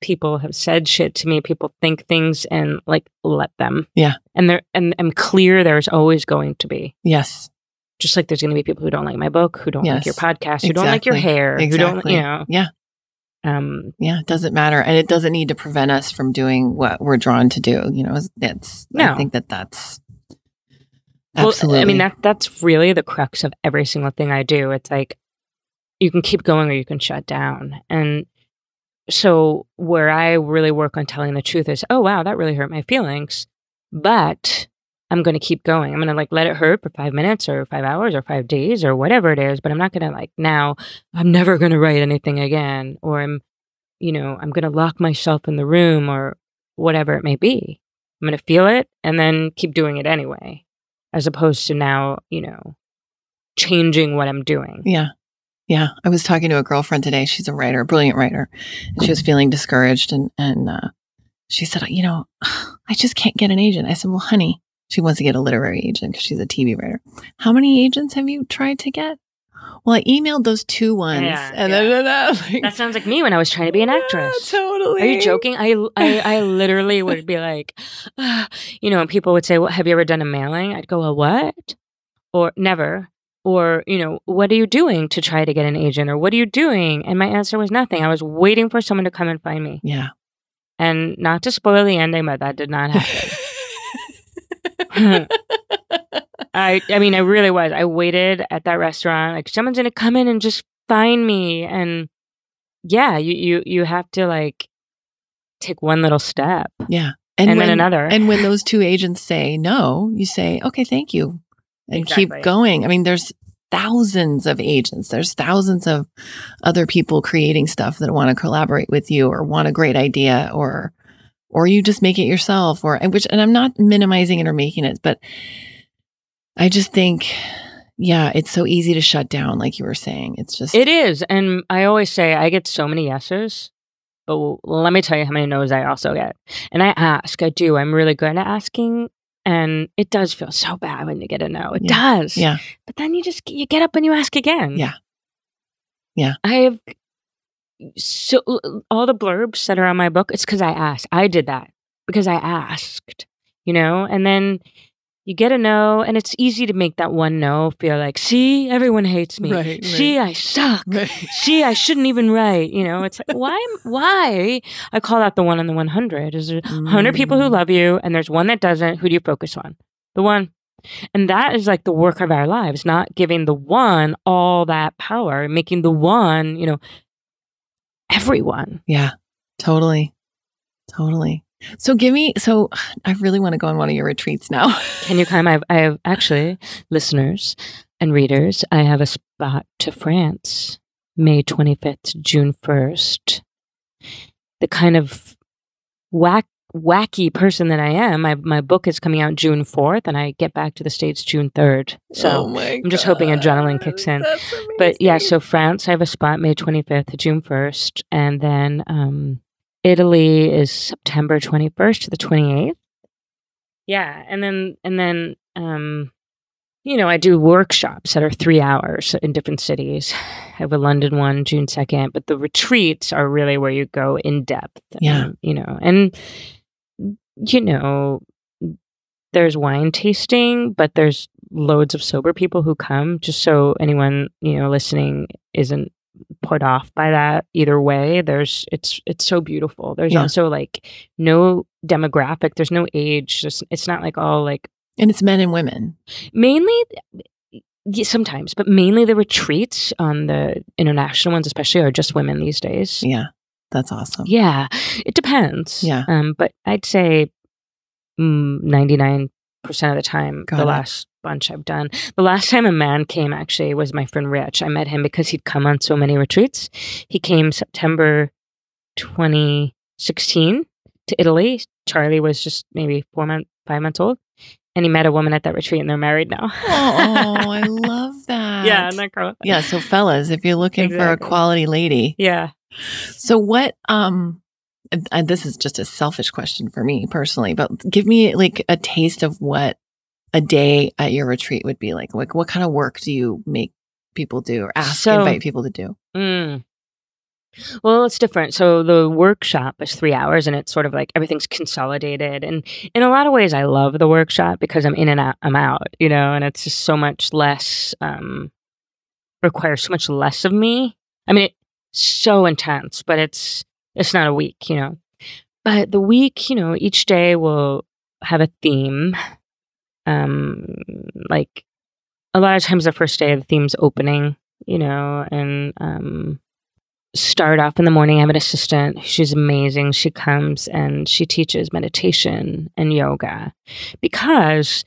people have said shit to me. People think things, and like, let them. Yeah. And I'm clear there's always going to be. Yes. Just like there's going to be people who don't like my book, who don't like your podcast, who don't like your hair, who don't, you know. Yeah. Yeah, it doesn't matter. And it doesn't need to prevent us from doing what we're drawn to do. You know, it's, no. I think that's absolutely. Well, I mean, that's really the crux of every single thing I do. It's like, you can keep going or you can shut down. And so where I really work on telling the truth is, oh, wow, that really hurt my feelings, but I'm going to keep going. I'm going to like let it hurt for 5 minutes or 5 hours or 5 days or whatever it is. But I'm not going to like, now I'm never going to write anything again, or I'm, you know, I'm going to lock myself in the room or whatever it may be. I'm going to feel it and then keep doing it anyway, as opposed to now, you know, changing what I'm doing. Yeah. Yeah. I was talking to a girlfriend today. She's a writer, a brilliant writer. And she was feeling discouraged. And she said, you know, I just can't get an agent. I said, well, honey. She wants to get a literary agent because she's a TV writer. How many agents have you tried to get? Well, I emailed those 2 ones. Yeah, and like, that sounds like me when I was trying to be an actress. Yeah, totally. Are you joking? I literally would be like, you know, and people would say, well, have you ever done a mailing? I'd go, well, what? Or never. Or, you know, what are you doing to try to get an agent? Or what are you doing? And my answer was nothing. I was waiting for someone to come and find me. Yeah. And not to spoil the ending, but that did not happen. I mean, I really was. I waited at that restaurant, like, someone's gonna come in and just find me. And yeah, you have to like take one little step. Yeah. And then another. And when those 2 agents say no, you say, okay, thank you. And keep going. I mean, there's thousands of agents. There's thousands of other people creating stuff that want to collaborate with you or want a great idea, or you just make it yourself, and I'm not minimizing it or making it, but I just think, yeah, it's so easy to shut down, like you were saying. It's just, it is. And I always say I get so many yeses, but let me tell you how many no's I also get. And I ask, I do. I'm really good at asking, and it does feel so bad when you get a no. It does. Yeah. But then you get up and you ask again. Yeah. Yeah. So all the blurbs that are on my book, it's because I asked. I did that because I asked, you know, and then you get a no, and it's easy to make that one no feel like, see, everyone hates me. Right, see, right. I suck. Right. See, I shouldn't even write. You know, it's like, why? I call out the one on the 100. Is there 100 people who love you and there's one that doesn't? Who do you focus on? The one. And that is like the work of our lives, not giving the one all that power, making the one, you know, everyone. Yeah, totally. Totally. So I really want to go on one of your retreats now. Can you come? I have actually, listeners and readers, I have a spot to France, May 25th to June 1st. The kind of wacky person that I am, my book is coming out June 4th and I get back to the States June 3rd. So I'm just hoping adrenaline kicks in. But yeah, so France, I have a spot May 25th to June 1st. And then Italy is September 21st to the 28th. Yeah. And then you know, I do workshops that are 3 hours in different cities. I have a London one, June 2nd, but the retreats are really where you go in depth. Yeah. You know, and you know, there's wine tasting, but there's loads of sober people who come, just so anyone, you know, listening isn't put off by that either way. It's so beautiful. There's also like no demographic. There's no age. It's not like all like, and it's men and women. Mainly, sometimes, but mainly the retreats on the international ones, especially, are just women these days. Yeah. That's awesome. Yeah. It depends. Yeah. But I'd say 99% of the time, last bunch I've done. The last time a man came, actually, was my friend Rich. I met him because he'd come on so many retreats. He came September 2016 to Italy. Charlie was just maybe 5 months old. And he met a woman at that retreat and they're married now. Oh, I love that. Yeah. And that girl. Yeah. So fellas, if you're looking for a quality lady. Yeah. So what, and this is just a selfish question for me personally, but give me like a taste of what a day at your retreat would be like. Like, what kind of work do you make people do or invite people to do? Well, it's different. So the workshop is 3 hours, and it's sort of like everything's consolidated. And in a lot of ways, I love the workshop because I'm in and out, I'm out, you know, and it's just so much less, requires so much less of me. I mean, it's so intense, but it's not a week, you know. But the week, you know, each day will have a theme. Like a lot of times the first day, the theme's opening, you know, and, start off in the morning. I have an assistant. She's amazing. She comes and she teaches meditation and yoga, because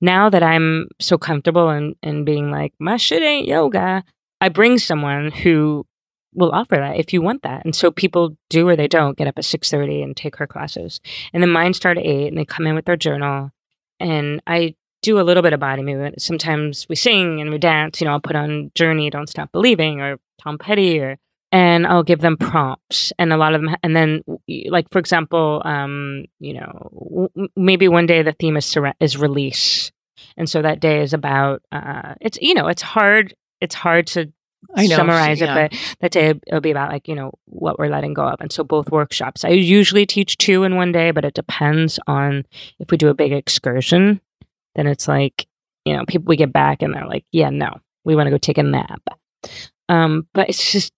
now that I'm so comfortable and being like, my shit ain't yoga, I bring someone who will offer that if you want that. And so people do or they don't get up at 6:30 and take her classes. And then mine start at 8 and they come in with their journal. And I do a little bit of body movement. Sometimes we sing and we dance. You know, I'll put on Journey, Don't Stop Believing, or Tom Petty, or and I'll give them prompts, and a lot of them, and then, like, for example, you know, maybe one day the theme is release. And so that day is about, it's, you know, it's hard to summarize it, but that day it'll be about, like, you know, what we're letting go of. And so both workshops, I usually teach two in one day, but it depends on if we do a big excursion, then it's like, you know, people, we get back and they're like, yeah, no, we want to go take a nap. But it's just,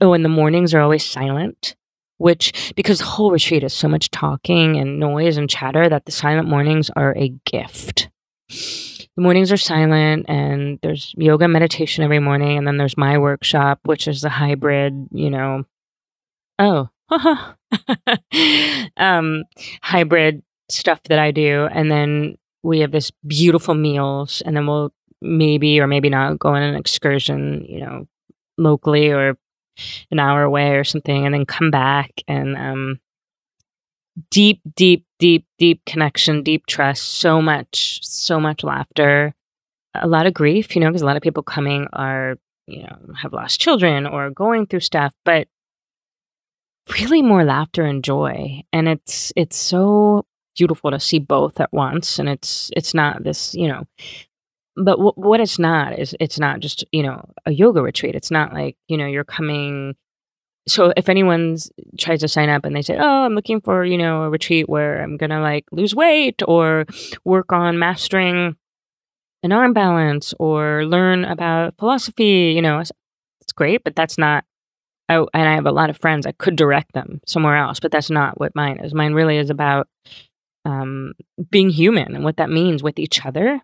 oh, and the mornings are always silent, which, because the whole retreat is so much talking and noise and chatter, that the silent mornings are a gift. The mornings are silent, and there's yoga meditation every morning, and then there's my workshop, which is the hybrid, you know, hybrid stuff that I do. And then we have this beautiful meals, and then we'll maybe or maybe not go on an excursion, you know, locally or an hour away or something, and then come back and deep connection, deep trust, so much laughter, a lot of grief, you know, because a lot of people coming are, you know, have lost children or going through stuff, but really more laughter and joy. And it's so beautiful to see both at once. And it's not this, you know, but what it's not is, it's not just, you know, a yoga retreat. It's not like, you know, you're coming. So if anyone tries to sign up and they say, oh, I'm looking for, you know, a retreat where I'm going to, like, lose weight or work on mastering an arm balance or learn about philosophy, you know, it's great, but that's not, and I have a lot of friends, I could direct them somewhere else, but that's not what mine is. Mine really is about being human and what that means with each other.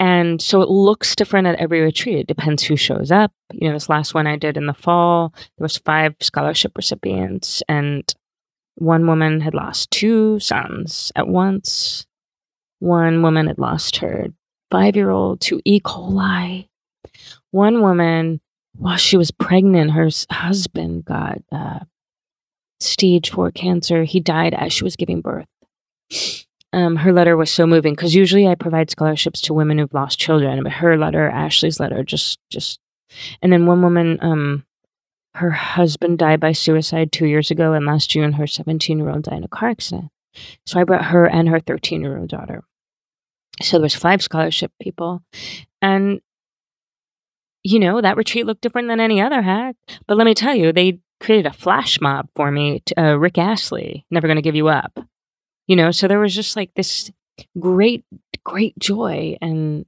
And so it looks different at every retreat. It depends who shows up. You know, this last one I did in the fall, there was 5 scholarship recipients, and one woman had lost 2 sons at once. One woman had lost her 5-year-old to E. coli. One woman, while she was pregnant, her husband got stage 4 cancer. He died as she was giving birth. Her letter was so moving, because usually I provide scholarships to women who've lost children, but her letter, Ashley's letter, just, and then one woman, her husband died by suicide 2 years ago, and last June, her 17-year-old died in a car accident. So I brought her and her 13-year-old daughter. So there was 5 scholarship people, and, you know, that retreat looked different than any other had, but let me tell you, they created a flash mob for me, Rick Astley, Never Gonna Give You Up. You know, so there was just, like, this great joy. And,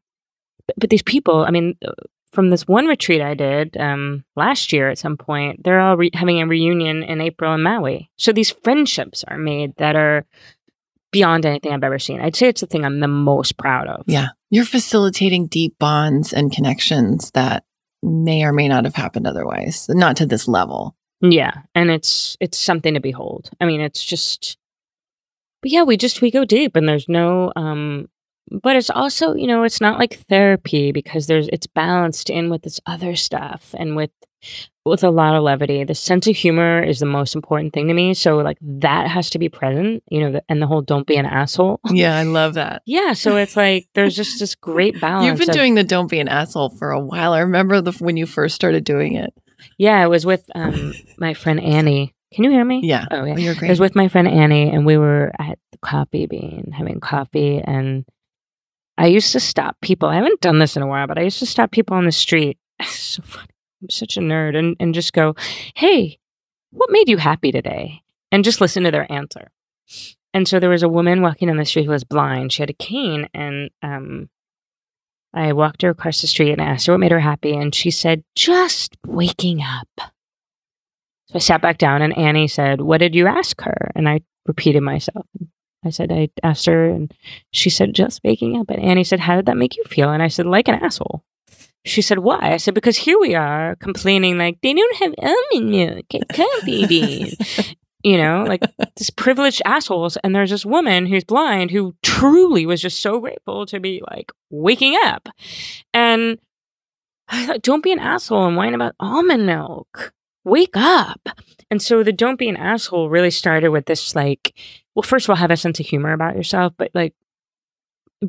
but these people, I mean, from this one retreat I did last year at some point, they're all having a reunion in April in Maui. So these friendships are made that are beyond anything I've ever seen. I'd say it's the thing I'm the most proud of. Yeah. You're facilitating deep bonds and connections that may or may not have happened otherwise, not to this level. Yeah. And it's something to behold. I mean, it's just... But yeah, we go deep, and there's no, but it's also, you know, it's not like therapy, because it's balanced in with this other stuff and with a lot of levity. The sense of humor is the most important thing to me. So, like, that has to be present, you know, and the whole don't be an asshole. Yeah, I love that. Yeah. So it's like, there's just this great balance. You've been doing the don't be an asshole for a while. I remember when you first started doing it. Yeah, it was with my friend Annie. Can you hear me? Yeah. Oh, yeah. You're great. I was with my friend Annie, and we were at the Coffee Bean having coffee. And I used to stop people. I haven't done this in a while, but I used to stop people on the street. It's so funny. I'm such a nerd, and just go, hey, what made you happy today? And just listen to their answer. And so there was a woman walking down the street who was blind. She had a cane, and I walked her across the street and asked her what made her happy. And she said, just waking up. So I sat back down, and Annie said, what did you ask her? And I repeated myself. I said, I asked her, and she said, just waking up. And Annie said, how did that make you feel? And I said, like an asshole. She said, why? I said, because here we are complaining like, they don't have almond milk at coffee beans. You know, like this privileged assholes. And there's this woman who's blind who truly was just so grateful to be like waking up. And I thought, don't be an asshole and whine about almond milk. Wake up. And so the don't be an asshole really started with this like, well, first of all, have a sense of humor about yourself, but like,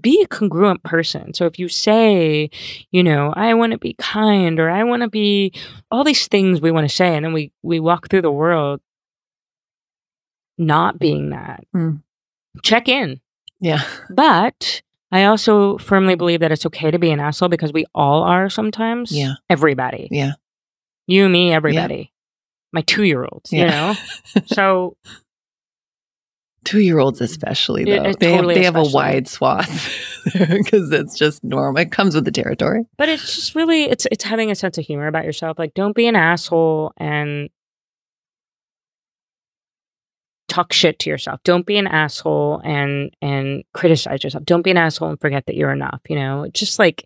be a congruent person. So if you say, you know, I want to be kind, or I want to be all these things we want to say, and then we walk through the world not being that, check in. Yeah. But I also firmly believe that it's okay to be an asshole, because we all are sometimes. Yeah. Everybody. Yeah. You, me, everybody. Yeah. My 2-year-old, yeah. You know? So... 2-year-olds especially, though. They have a wide swath because it's just normal. It comes with the territory. But it's just really, it's having a sense of humor about yourself. Like, don't be an asshole and talk shit to yourself. Don't be an asshole and criticize yourself. Don't be an asshole and forget that you're enough, you know? Just like,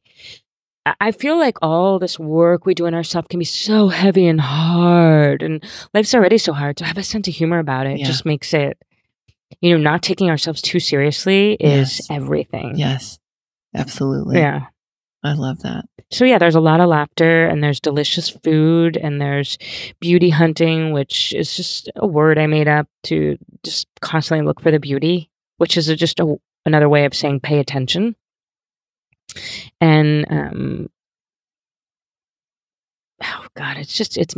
I feel like all this work we do in ourselves can be so heavy and hard. And life's already so hard. So have a sense of humor about it. Yeah. It just makes it... You know, not taking ourselves too seriously is everything. Yes, absolutely. Yeah. I love that. So yeah, there's a lot of laughter, and there's delicious food, and there's beauty hunting, which is just a word I made up to just constantly look for the beauty, which is just another way of saying pay attention. And, oh God, it's just, it's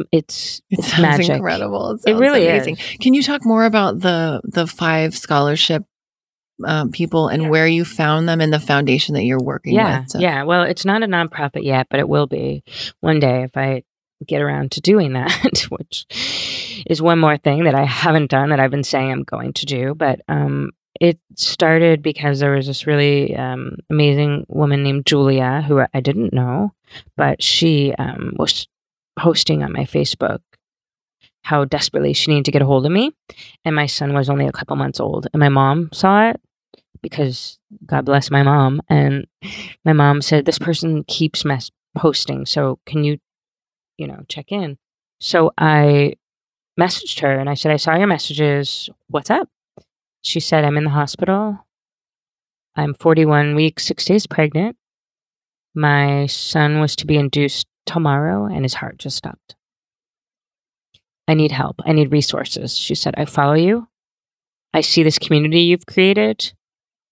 magic. Incredible. It really amazing. Is. Can you talk more about the 5 scholarship people and where you found them and the foundation that you're working with? So. Yeah. Well, it's not a nonprofit yet, but it will be one day if I get around to doing that, which is one more thing that I haven't done that I've been saying I'm going to do. But it started because there was this really amazing woman named Julia, who I didn't know, but she was posting on my Facebook how desperately she needed to get a hold of me. And my son was only a couple months old. And my mom saw it, because God bless my mom. And my mom said, this person keeps posting. So can you know, check in? So I messaged her and I said, I saw your messages. What's up? She said, I'm in the hospital. I'm 41 weeks, 6 days pregnant. My son was to be induced tomorrow, and his heart just stopped. I need help. I need resources. She said, I follow you. I see this community you've created.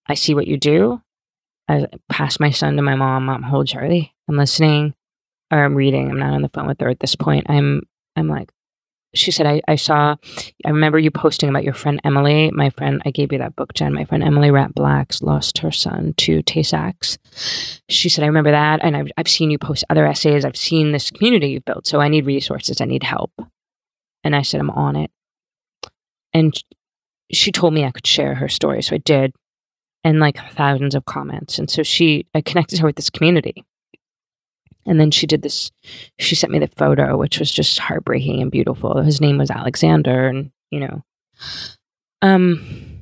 I see what you do. I passed my son to my mom. Mom, hold Charlie. I'm listening, or I'm reading. I'm not on the phone with her at this point. I'm like, she said, I remember you posting about your friend Emily. My friend, I gave you that book, Jen. My friend Emily Ratblatt lost her son to Tay-Sachs. She said, I remember that. And I've seen you post other essays. I've seen this community you've built. So I need resources. I need help. And I said, I'm on it. And she told me I could share her story. So I did. And like thousands of comments. And so I connected her with this community. And then she did this, she sent me the photo, which was just heartbreaking and beautiful. His name was Alexander, and, you know. And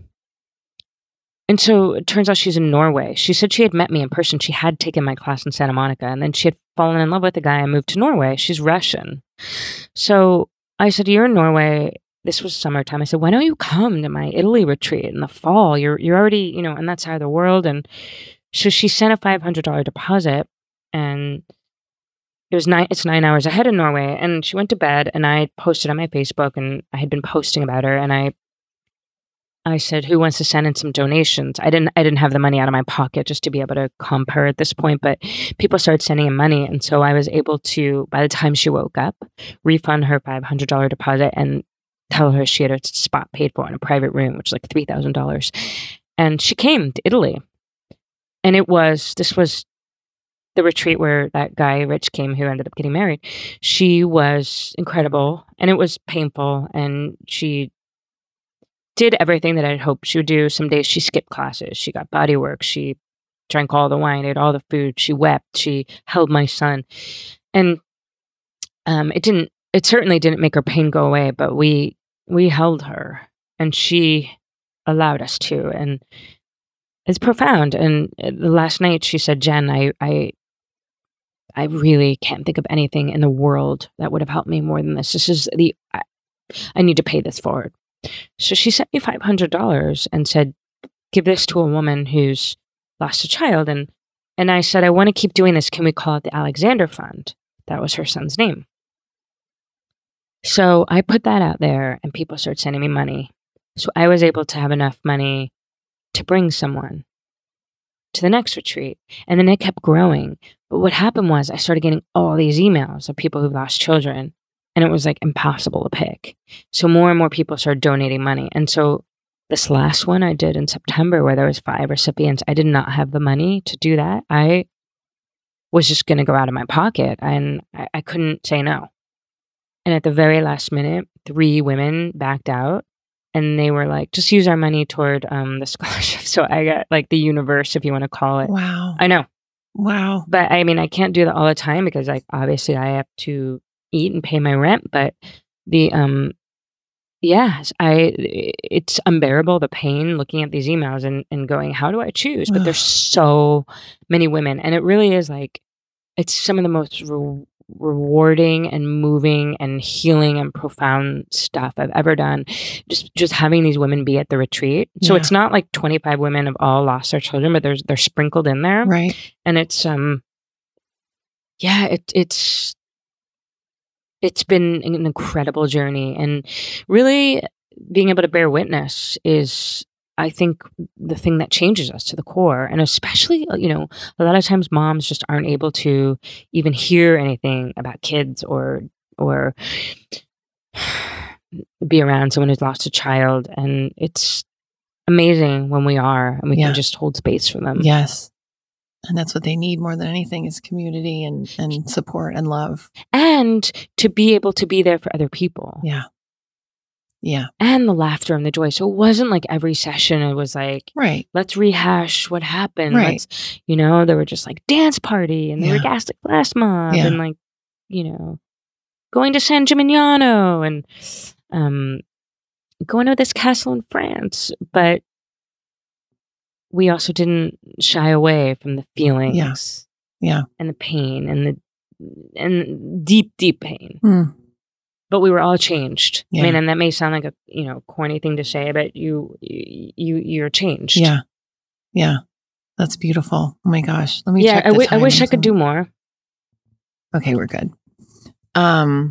so it turns out she's in Norway. She said she had met me in person. She had taken my class in Santa Monica, and then she had fallen in love with a guy and moved to Norway. She's Russian. So I said, you're in Norway. This was summertime. I said, why don't you come to my Italy retreat in the fall? You're already, you know, on that side of the world. And so she sent a $500 deposit, and... It's 9 hours ahead in Norway, and she went to bed, and I posted on my Facebook, and I had been posting about her, and I said, who wants to send in some donations? I didn't have the money out of my pocket just to be able to comp her at this point, but people started sending in money, and so I was able to, by the time she woke up, refund her $500 deposit and tell her she had a spot paid for in a private room, which is like $3,000. And she came to Italy, and it was, this was the retreat where that guy Rich came who ended up getting married, she was incredible and it was painful and she did everything that I had hoped she would do. Some days she skipped classes. She got body work. She drank all the wine, ate all the food. She wept. She held my son. And it certainly didn't make her pain go away, but we held her and she allowed us to. And it's profound. And last night she said, Jen, I really can't think of anything in the world that would have helped me more than this. This is I need to pay this forward. So she sent me $500 and said, give this to a woman who's lost a child. And I said, I want to keep doing this. Can we call it the Alexander Fund? That was her son's name. So I put that out there and people started sending me money. So I was able to have enough money to bring someone to the next retreat. And then it kept growing. But what happened was I started getting all these emails of people who've lost children. And it was like impossible to pick. So more and more people started donating money. And so this last one I did in September where there was 5 recipients, I did not have the money to do that. I was just going to go out of my pocket and I couldn't say no. And at the very last minute, 3 women backed out and they were like, just use our money toward the scholarship. So I got like the universe, if you want to call it. Wow. I know. Wow. But I mean, I can't do that all the time because like, obviously I have to eat and pay my rent, but the, yes, it's unbearable, the pain looking at these emails and going, how do I choose? But there's so many women. And it really is like, it's some of the most rewarding and moving and healing and profound stuff I've ever done. Just having these women be at the retreat. So it's not like 25 women have all lost their children, but they're sprinkled in there. Right. And it's, it's been an incredible journey, and really being able to bear witness is, I think, the thing that changes us to the core. And especially, you know, a lot of times moms just aren't able to even hear anything about kids or be around someone who's lost a child. And it's amazing when we are, and we can just hold space for them. Yes. And that's what they need more than anything is community and support and love. And to be able to be there for other people. Yeah. Yeah. And the laughter and the joy. So it wasn't like every session it was like, right, let's rehash what happened. Right. Let's, you know, there were just like dance party and they were gaslit last month and like, you know, going to San Gimignano and going to this castle in France. But we also didn't shy away from the feelings and the pain and deep, deep pain. Mm. But we were all changed. Yeah. I mean, and that may sound like a, you know, corny thing to say, but you're changed. Yeah. Yeah. That's beautiful. Oh my gosh. Let me check the time. I wish I could do more. Okay. We're good. Well,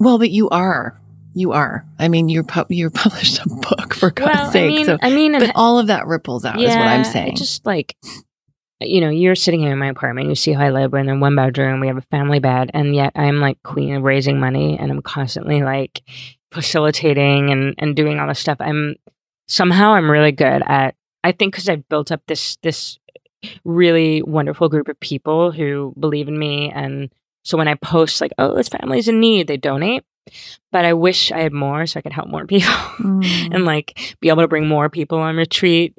but you are. I mean, you're published a book for God's sake. But all of that ripples out is what I'm saying. Just like, you know, you're sitting here in my apartment, you see how I live, we're in a 1 bedroom, we have a family bed, and yet I'm like queen of raising money and I'm constantly like facilitating and doing all this stuff. I'm really good at, I think because I've built up this really wonderful group of people who believe in me. And so when I post like, oh, this family's in need, they donate. But I wish I had more so I could help more people and like be able to bring more people on retreat.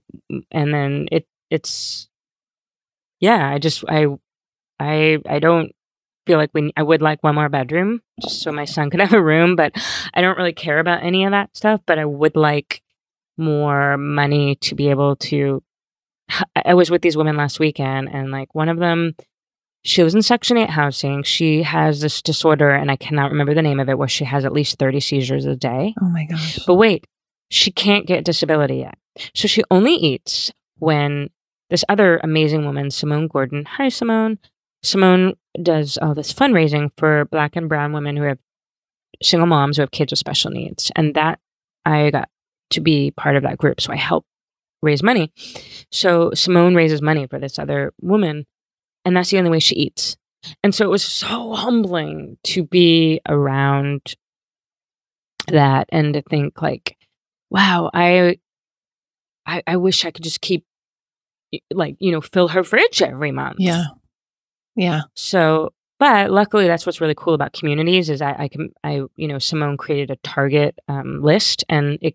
And then I don't feel like I would like 1 more bedroom just so my son could have a room, but I don't really care about any of that stuff. But I would like more money to be able to, I was with these women last weekend and like one of them, she was in Section 8 housing. She has this disorder, and I cannot remember the name of it, where she has at least 30 seizures a day. Oh, my gosh. But wait, she can't get disability yet. So she only eats when this other amazing woman, Simone Gordon. Hi, Simone. Simone does all this fundraising for Black and brown women who have single moms who have kids with special needs. And that I got to be part of that group. So I helped raise money. So Simone raises money for this other woman. And that's the only way she eats. And so it was so humbling to be around that and to think like, wow, I wish I could just keep like, you know, fill her fridge every month. Yeah. Yeah. So, but luckily, that's what's really cool about communities is I Simone created a target list, and I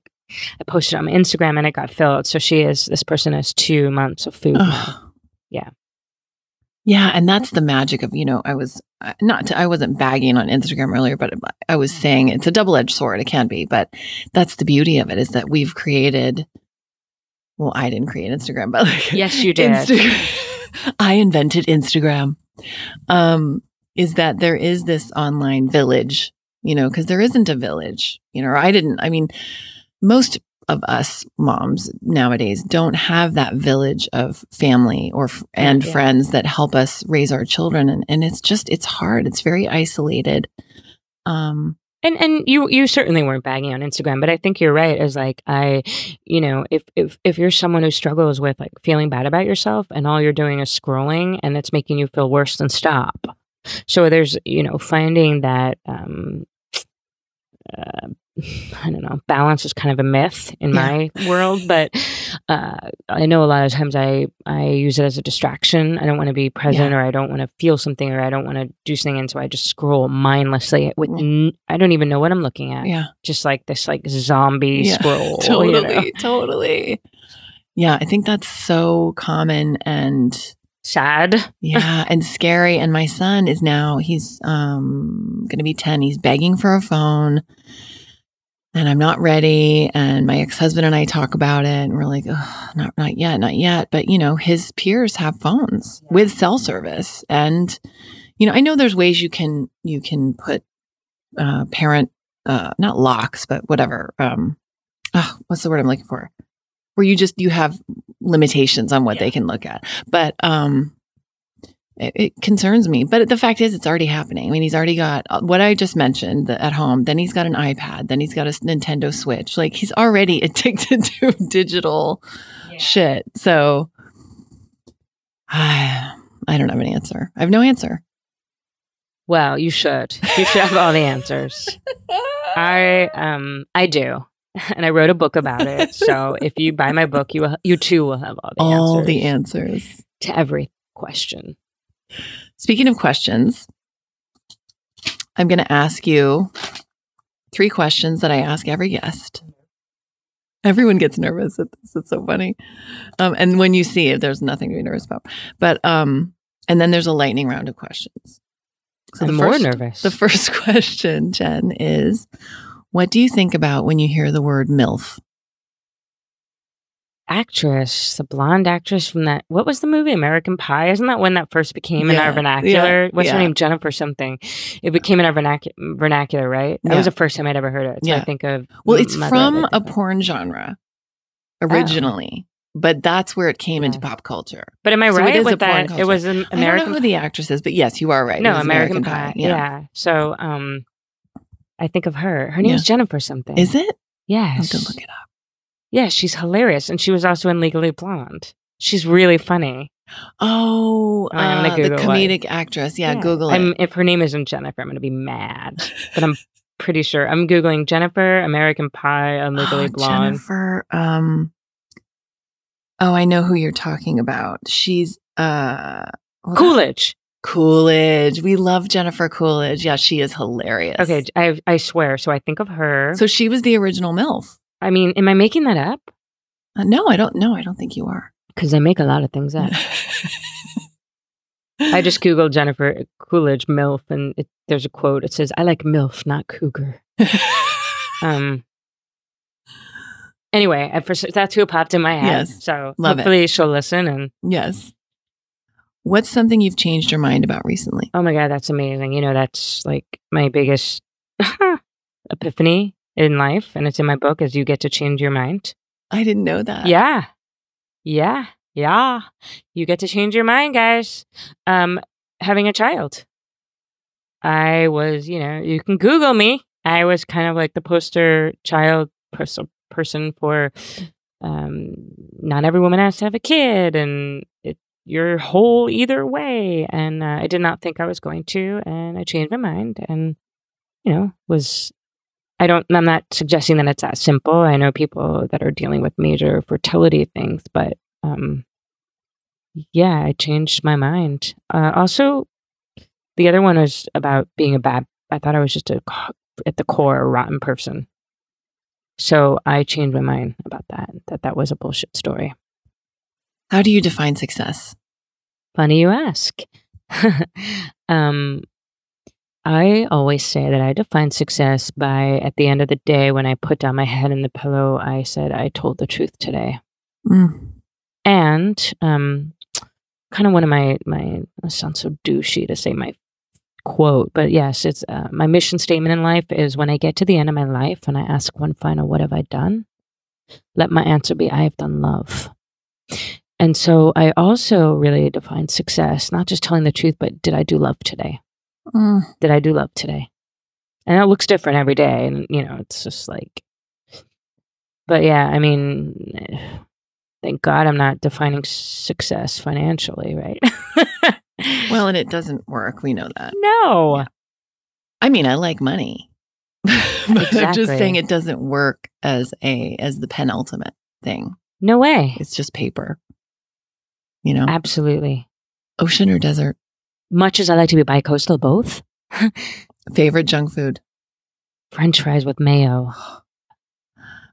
posted it on my Instagram, and it got filled. So this person has 2 months of food. Yeah. Yeah. And that's the magic of, I wasn't bagging on Instagram earlier, but I was saying it's a double-edged sword. It can be, but that's the beauty of it is that we've created, well, I didn't create Instagram, but yes, you did. I invented Instagram, is that there is this online village, because there isn't a village, most of us moms nowadays don't have that village of family and friends that help us raise our children. And it's hard. It's very isolated. And you certainly weren't bagging on Instagram, but I think you're right. Is like, if you're someone who struggles with like feeling bad about yourself and all you're doing is scrolling and it's making you feel worse, then stop. So there's, finding that, I don't know, balance is kind of a myth in my world, but I know a lot of times I use it as a distraction. I don't want to be present or I don't want to feel something or I don't want to do something. And so I just scroll mindlessly. I don't even know what I'm looking at. Yeah. Just like this like zombie scroll. Totally. Yeah. I think that's so common and sad. Yeah. And scary. And my son is now, he's going to be 10. He's begging for a phone. And I'm not ready. And my ex-husband and I talk about it. And we're like, not yet. But, his peers have phones with cell service. And, I know there's ways you can put parent, not locks, but whatever. What's the word I'm looking for? Where you have limitations on what they can look at. But it concerns me. But the fact is, it's already happening. I mean, he's already got what I just mentioned at home. Then he's got an iPad. Then he's got a Nintendo Switch. Like, he's already addicted to digital shit. So I don't have an answer. I have no answer. Well, you should. You should have all the answers. I do. And I wrote a book about it. So if you buy my book, you too will have all the answers to every question. Speaking of questions, I'm going to ask you 3 questions that I ask every guest. Everyone gets nervous at this. It's so funny. And when you see it, there's nothing to be nervous about. But and then there's a lightning round of questions. So I'm more nervous. The first question, Jen, is, what do you think about when you hear the word MILF? Actress, the blonde actress from that, what was the movie, American Pie? Isn't that when that first became in our vernacular? What's her name? Jennifer something. It became in our vernacular, right? That was the first time I'd ever heard it. So I think of... Well, it's from a porn genre originally, but that's where it came into pop culture. But am I right with that? It was an American... I don't know who the actress is, but yes, you are right. No, American Pie. Yeah. So... I think of her. Her name is Jennifer something. Is it? Yes. I'm going to look it up. Yeah, she's hilarious. And she was also in Legally Blonde. She's really funny. Oh, I'm gonna Google the comedic actress. Yeah, Google it. If her name isn't Jennifer, I'm going to be mad. But I'm pretty sure. I'm Googling Jennifer, American Pie, on Legally Blonde. Jennifer. I know who you're talking about. She's... Coolidge. Coolidge. We love Jennifer Coolidge. Yeah, she is hilarious. Okay, I swear. So I think of her. So she was the original MILF. I mean, am I making that up? No, I don't know. I don't think you are. Because I make a lot of things up. I just Googled Jennifer Coolidge MILF, and there's a quote. It says, "I like MILF, not cougar." Anyway, that's who popped in my head. Yes, so love hopefully it. She'll listen. And yes. What's something you've changed your mind about recently? Oh my God, that's amazing. That's like my biggest epiphany in life. And it's in my book is you get to change your mind. I didn't know that. Yeah. You get to change your mind, guys. Having a child. I was, you can Google me. I was kind of like the poster child person for not every woman has to have a kid. And it's your whole either way. And I did not think I was going to, and I changed my mind and, I'm not suggesting that it's that simple. I know people that are dealing with major fertility things, but yeah, I changed my mind. Also, the other one was about being a bad, I thought I was just at the core, a rotten person. So I changed my mind about that was a bullshit story. How do you define success? Funny you ask. I always say that I define success by, at the end of the day, when I put down my head in the pillow, I said, I told the truth today. Mm. And kind of one of my it sounds so douchey to say my quote, but yes, it's my mission statement in life is when I get to the end of my life and I ask one final, what have I done? Let my answer be, I have done love. And so I also really define success, not just telling the truth, but did I do love today? Did I do love today? And it looks different every day. And, you know, it's just like, but yeah, I mean, thank God I'm not defining success financially, right? Well, and it doesn't work. We know that. No. Yeah. I mean, I like money. But exactly. I'm just saying it doesn't work as the penultimate thing. No way. It's just paper, you know? Absolutely. Ocean or desert? Much as I like to be bi-coastal, both. Favorite junk food? French fries with mayo.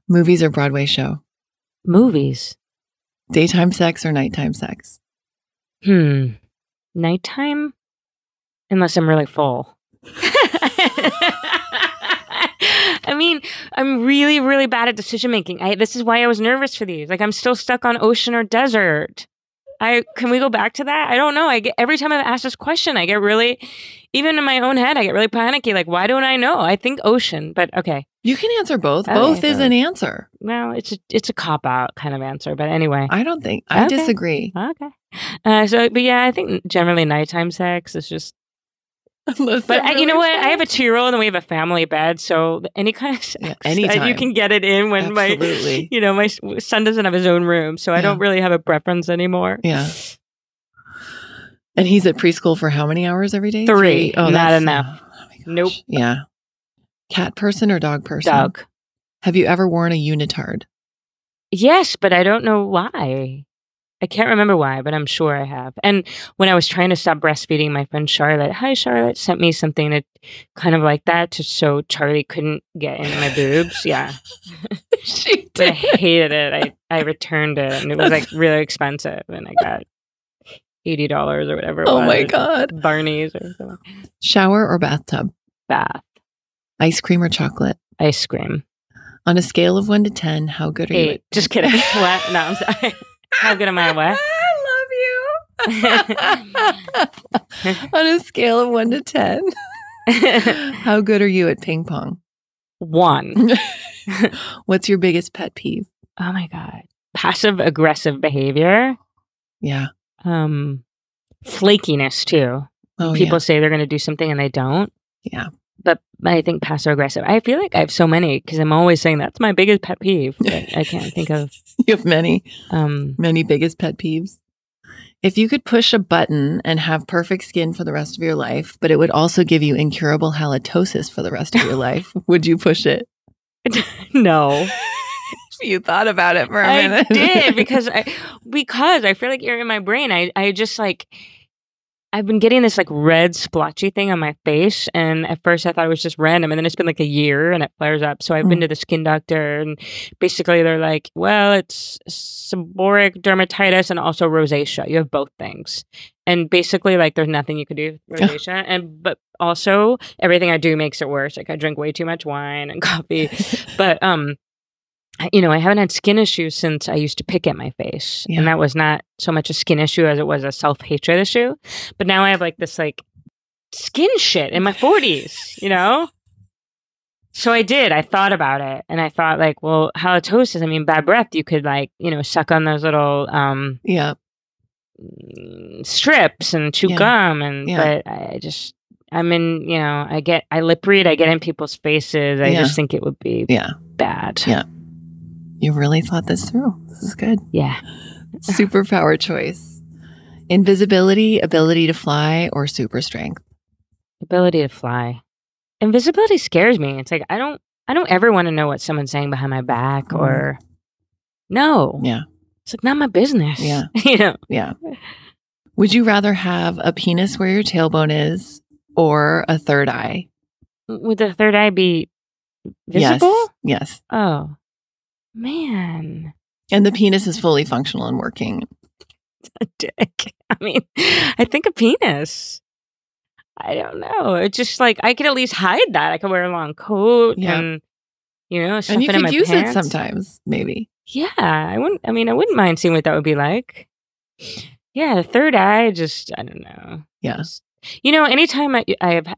Movies or Broadway show? Movies. Daytime sex or nighttime sex? Nighttime? Unless I'm really full. I mean, I'm really, really bad at decision making. This is why I was nervous for these. Like, I'm still stuck on ocean or desert. Can we go back to that? I don't know. Every time I've asked this question, I get really, even in my own head, I get really panicky. Like, why don't I know? I think ocean, but okay. You can answer both. Okay, both is an answer. Well, it's a cop-out kind of answer, but anyway. I don't think, I disagree. Okay. But yeah, I think generally nighttime sex is just, you know what? I have a 2-year-old and we have a family bed, so any kind of sex that you can get it in when my, you know, my son doesn't have his own room, so I don't really have a preference anymore. Yeah. And he's at preschool for how many hours every day? 3. Oh, not enough. Oh my gosh. Nope. Yeah. Cat person or dog person? Dog. Have you ever worn a unitard? Yes, but I don't know why. I can't remember why, but I'm sure I have. And when I was trying to stop breastfeeding, my friend Charlotte, hi Charlotte, sent me something that kind of like that, so Charlie couldn't get into my boobs. Yeah. She did. But I hated it. I returned it, and it was like really expensive, and I got $80 or whatever it was. Oh my God. Barney's or something. Shower or bathtub? Bath. Ice cream or chocolate? Ice cream. On a scale of 1 to 10, how good are 8. You? Just kidding. What? No, I'm sorry. How good am I? What? I love you. On a scale of 1 to 10, how good are you at ping pong? 1. What's your biggest pet peeve? Oh my God. Passive aggressive behavior. Yeah. Flakiness too. Oh, people say they're going to do something and they don't. Yeah. But I think passive aggressive. I feel like I have so many because I'm always saying that's my biggest pet peeve. But I can't think of. You have many, many biggest pet peeves. If you could push a button and have perfect skin for the rest of your life, but it would also give you incurable halitosis for the rest of your life, would you push it? No. You thought about it for a minute. I did because I feel like you're in my brain. I just like. I've been getting this like red splotchy thing on my face, and at first I thought it was just random, and then it's been like a year and it flares up. So I've been to the skin doctor, and basically they're like, well, it's seborrheic dermatitis and also rosacea. You have both things. And basically like there's nothing you can do with rosacea. But also everything I do makes it worse. Like I drink way too much wine and coffee. But you know, I haven't had skin issues since I used to pick at my face. Yeah. And that was not so much a skin issue as it was a self-hatred issue. But now I have like this like skin shit in my 40s, you know? So I thought about it. And I thought like, well, halitosis, I mean, bad breath, you could like, you know, suck on those little strips and chew gum. And but I lip read, I get in people's faces. I just think it would be bad. Yeah. You really thought this through. This is good. Yeah. Superpower choice. Invisibility, ability to fly, or super strength? Ability to fly. Invisibility scares me. It's like, I don't ever want to know what someone's saying behind my back or no. Yeah. It's like, not my business. Yeah. You know? Yeah. Would you rather have a penis where your tailbone is or a third eye? Would the third eye be visible? Yes. Oh, man. And the penis is fully functional and working. It's a dick. I mean, I think a penis. I don't know. It's just like, I could at least hide that. I could wear a long coat and, you know, stuff it in my pants. And you could use it sometimes, maybe. Yeah. I wouldn't mind seeing what that would be like. Yeah. The third eye, just, I don't know. Yeah. Just, you know, anytime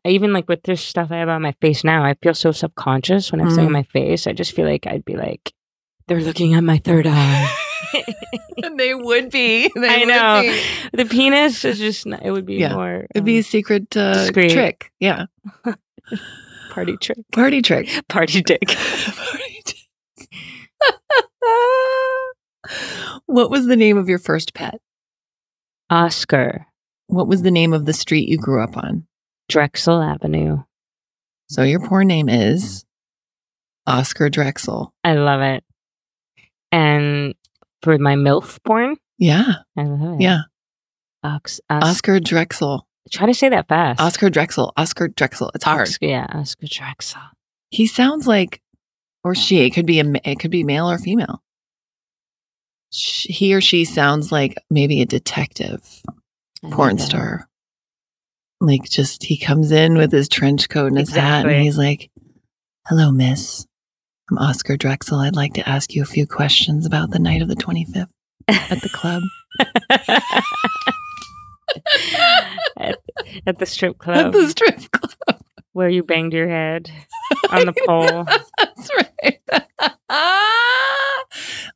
even like with this stuff I have on my face now, I feel so subconscious when I'm saying my face. I just feel like I'd be like, they're looking at my third eye. And they would be. I know. The penis is just, it would be more. It'd be a secret trick. Yeah. Party trick. Party dick. Party dick. What was the name of your first pet? Oscar. What was the name of the street you grew up on? Drexel Avenue. So your poor name is Oscar Drexel. I love it. And for my MILF born? Yeah. I love it. Yeah. Oscar Drexel. Try to say that fast. Oscar Drexel. It's hard. Oscar Drexel. He sounds like, or she, it could be male or female. He or she sounds like maybe a detective. Porn star. Like, just, he comes in with his trench coat and his hat, and he's like, hello, miss. I'm Oscar Drexel. I'd like to ask you a few questions about the night of the 25th at the club. at the strip club. At the strip club. Where you banged your head on the pole. That's right.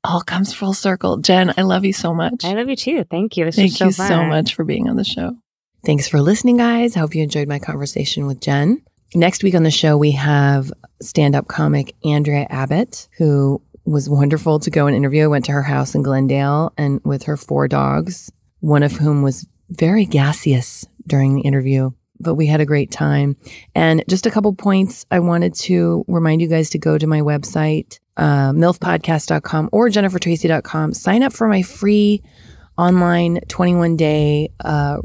All comes full circle. Jen, I love you so much. I love you too. Thank you. Thank you so much for being on the show. Thanks for listening, guys. I hope you enjoyed my conversation with Jen. Next week on the show, we have stand-up comic Andrea Abbott, who was wonderful to go and interview. I went to her house in Glendale and with her 4 dogs, one of whom was very gaseous during the interview. But we had a great time. And just a couple points. I wanted to remind you guys to go to my website, milfpodcast.com or jennifertracy.com. Sign up for my free online 21-day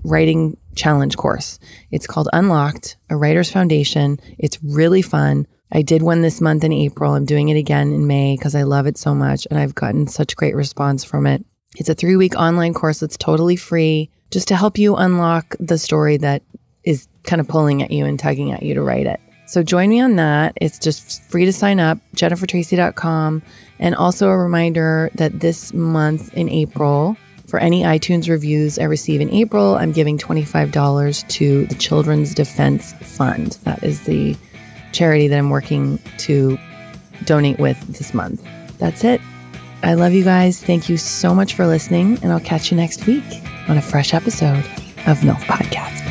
writing challenge course. It's called Unlocked, A Writer's Foundation. It's really fun. I did one this month in April. I'm doing it again in May because I love it so much. And I've gotten such great response from it. It's a 3-week online course that's totally free just to help you unlock the story that is kind of pulling at you and tugging at you to write it. So join me on that. It's just free to sign up, jennifertracy.com. And also a reminder that this month in April, for any iTunes reviews I receive in April, I'm giving $25 to the Children's Defense Fund. That is the charity that I'm working to donate with this month. That's it. I love you guys. Thank you so much for listening. And I'll catch you next week on a fresh episode of MILF Podcast.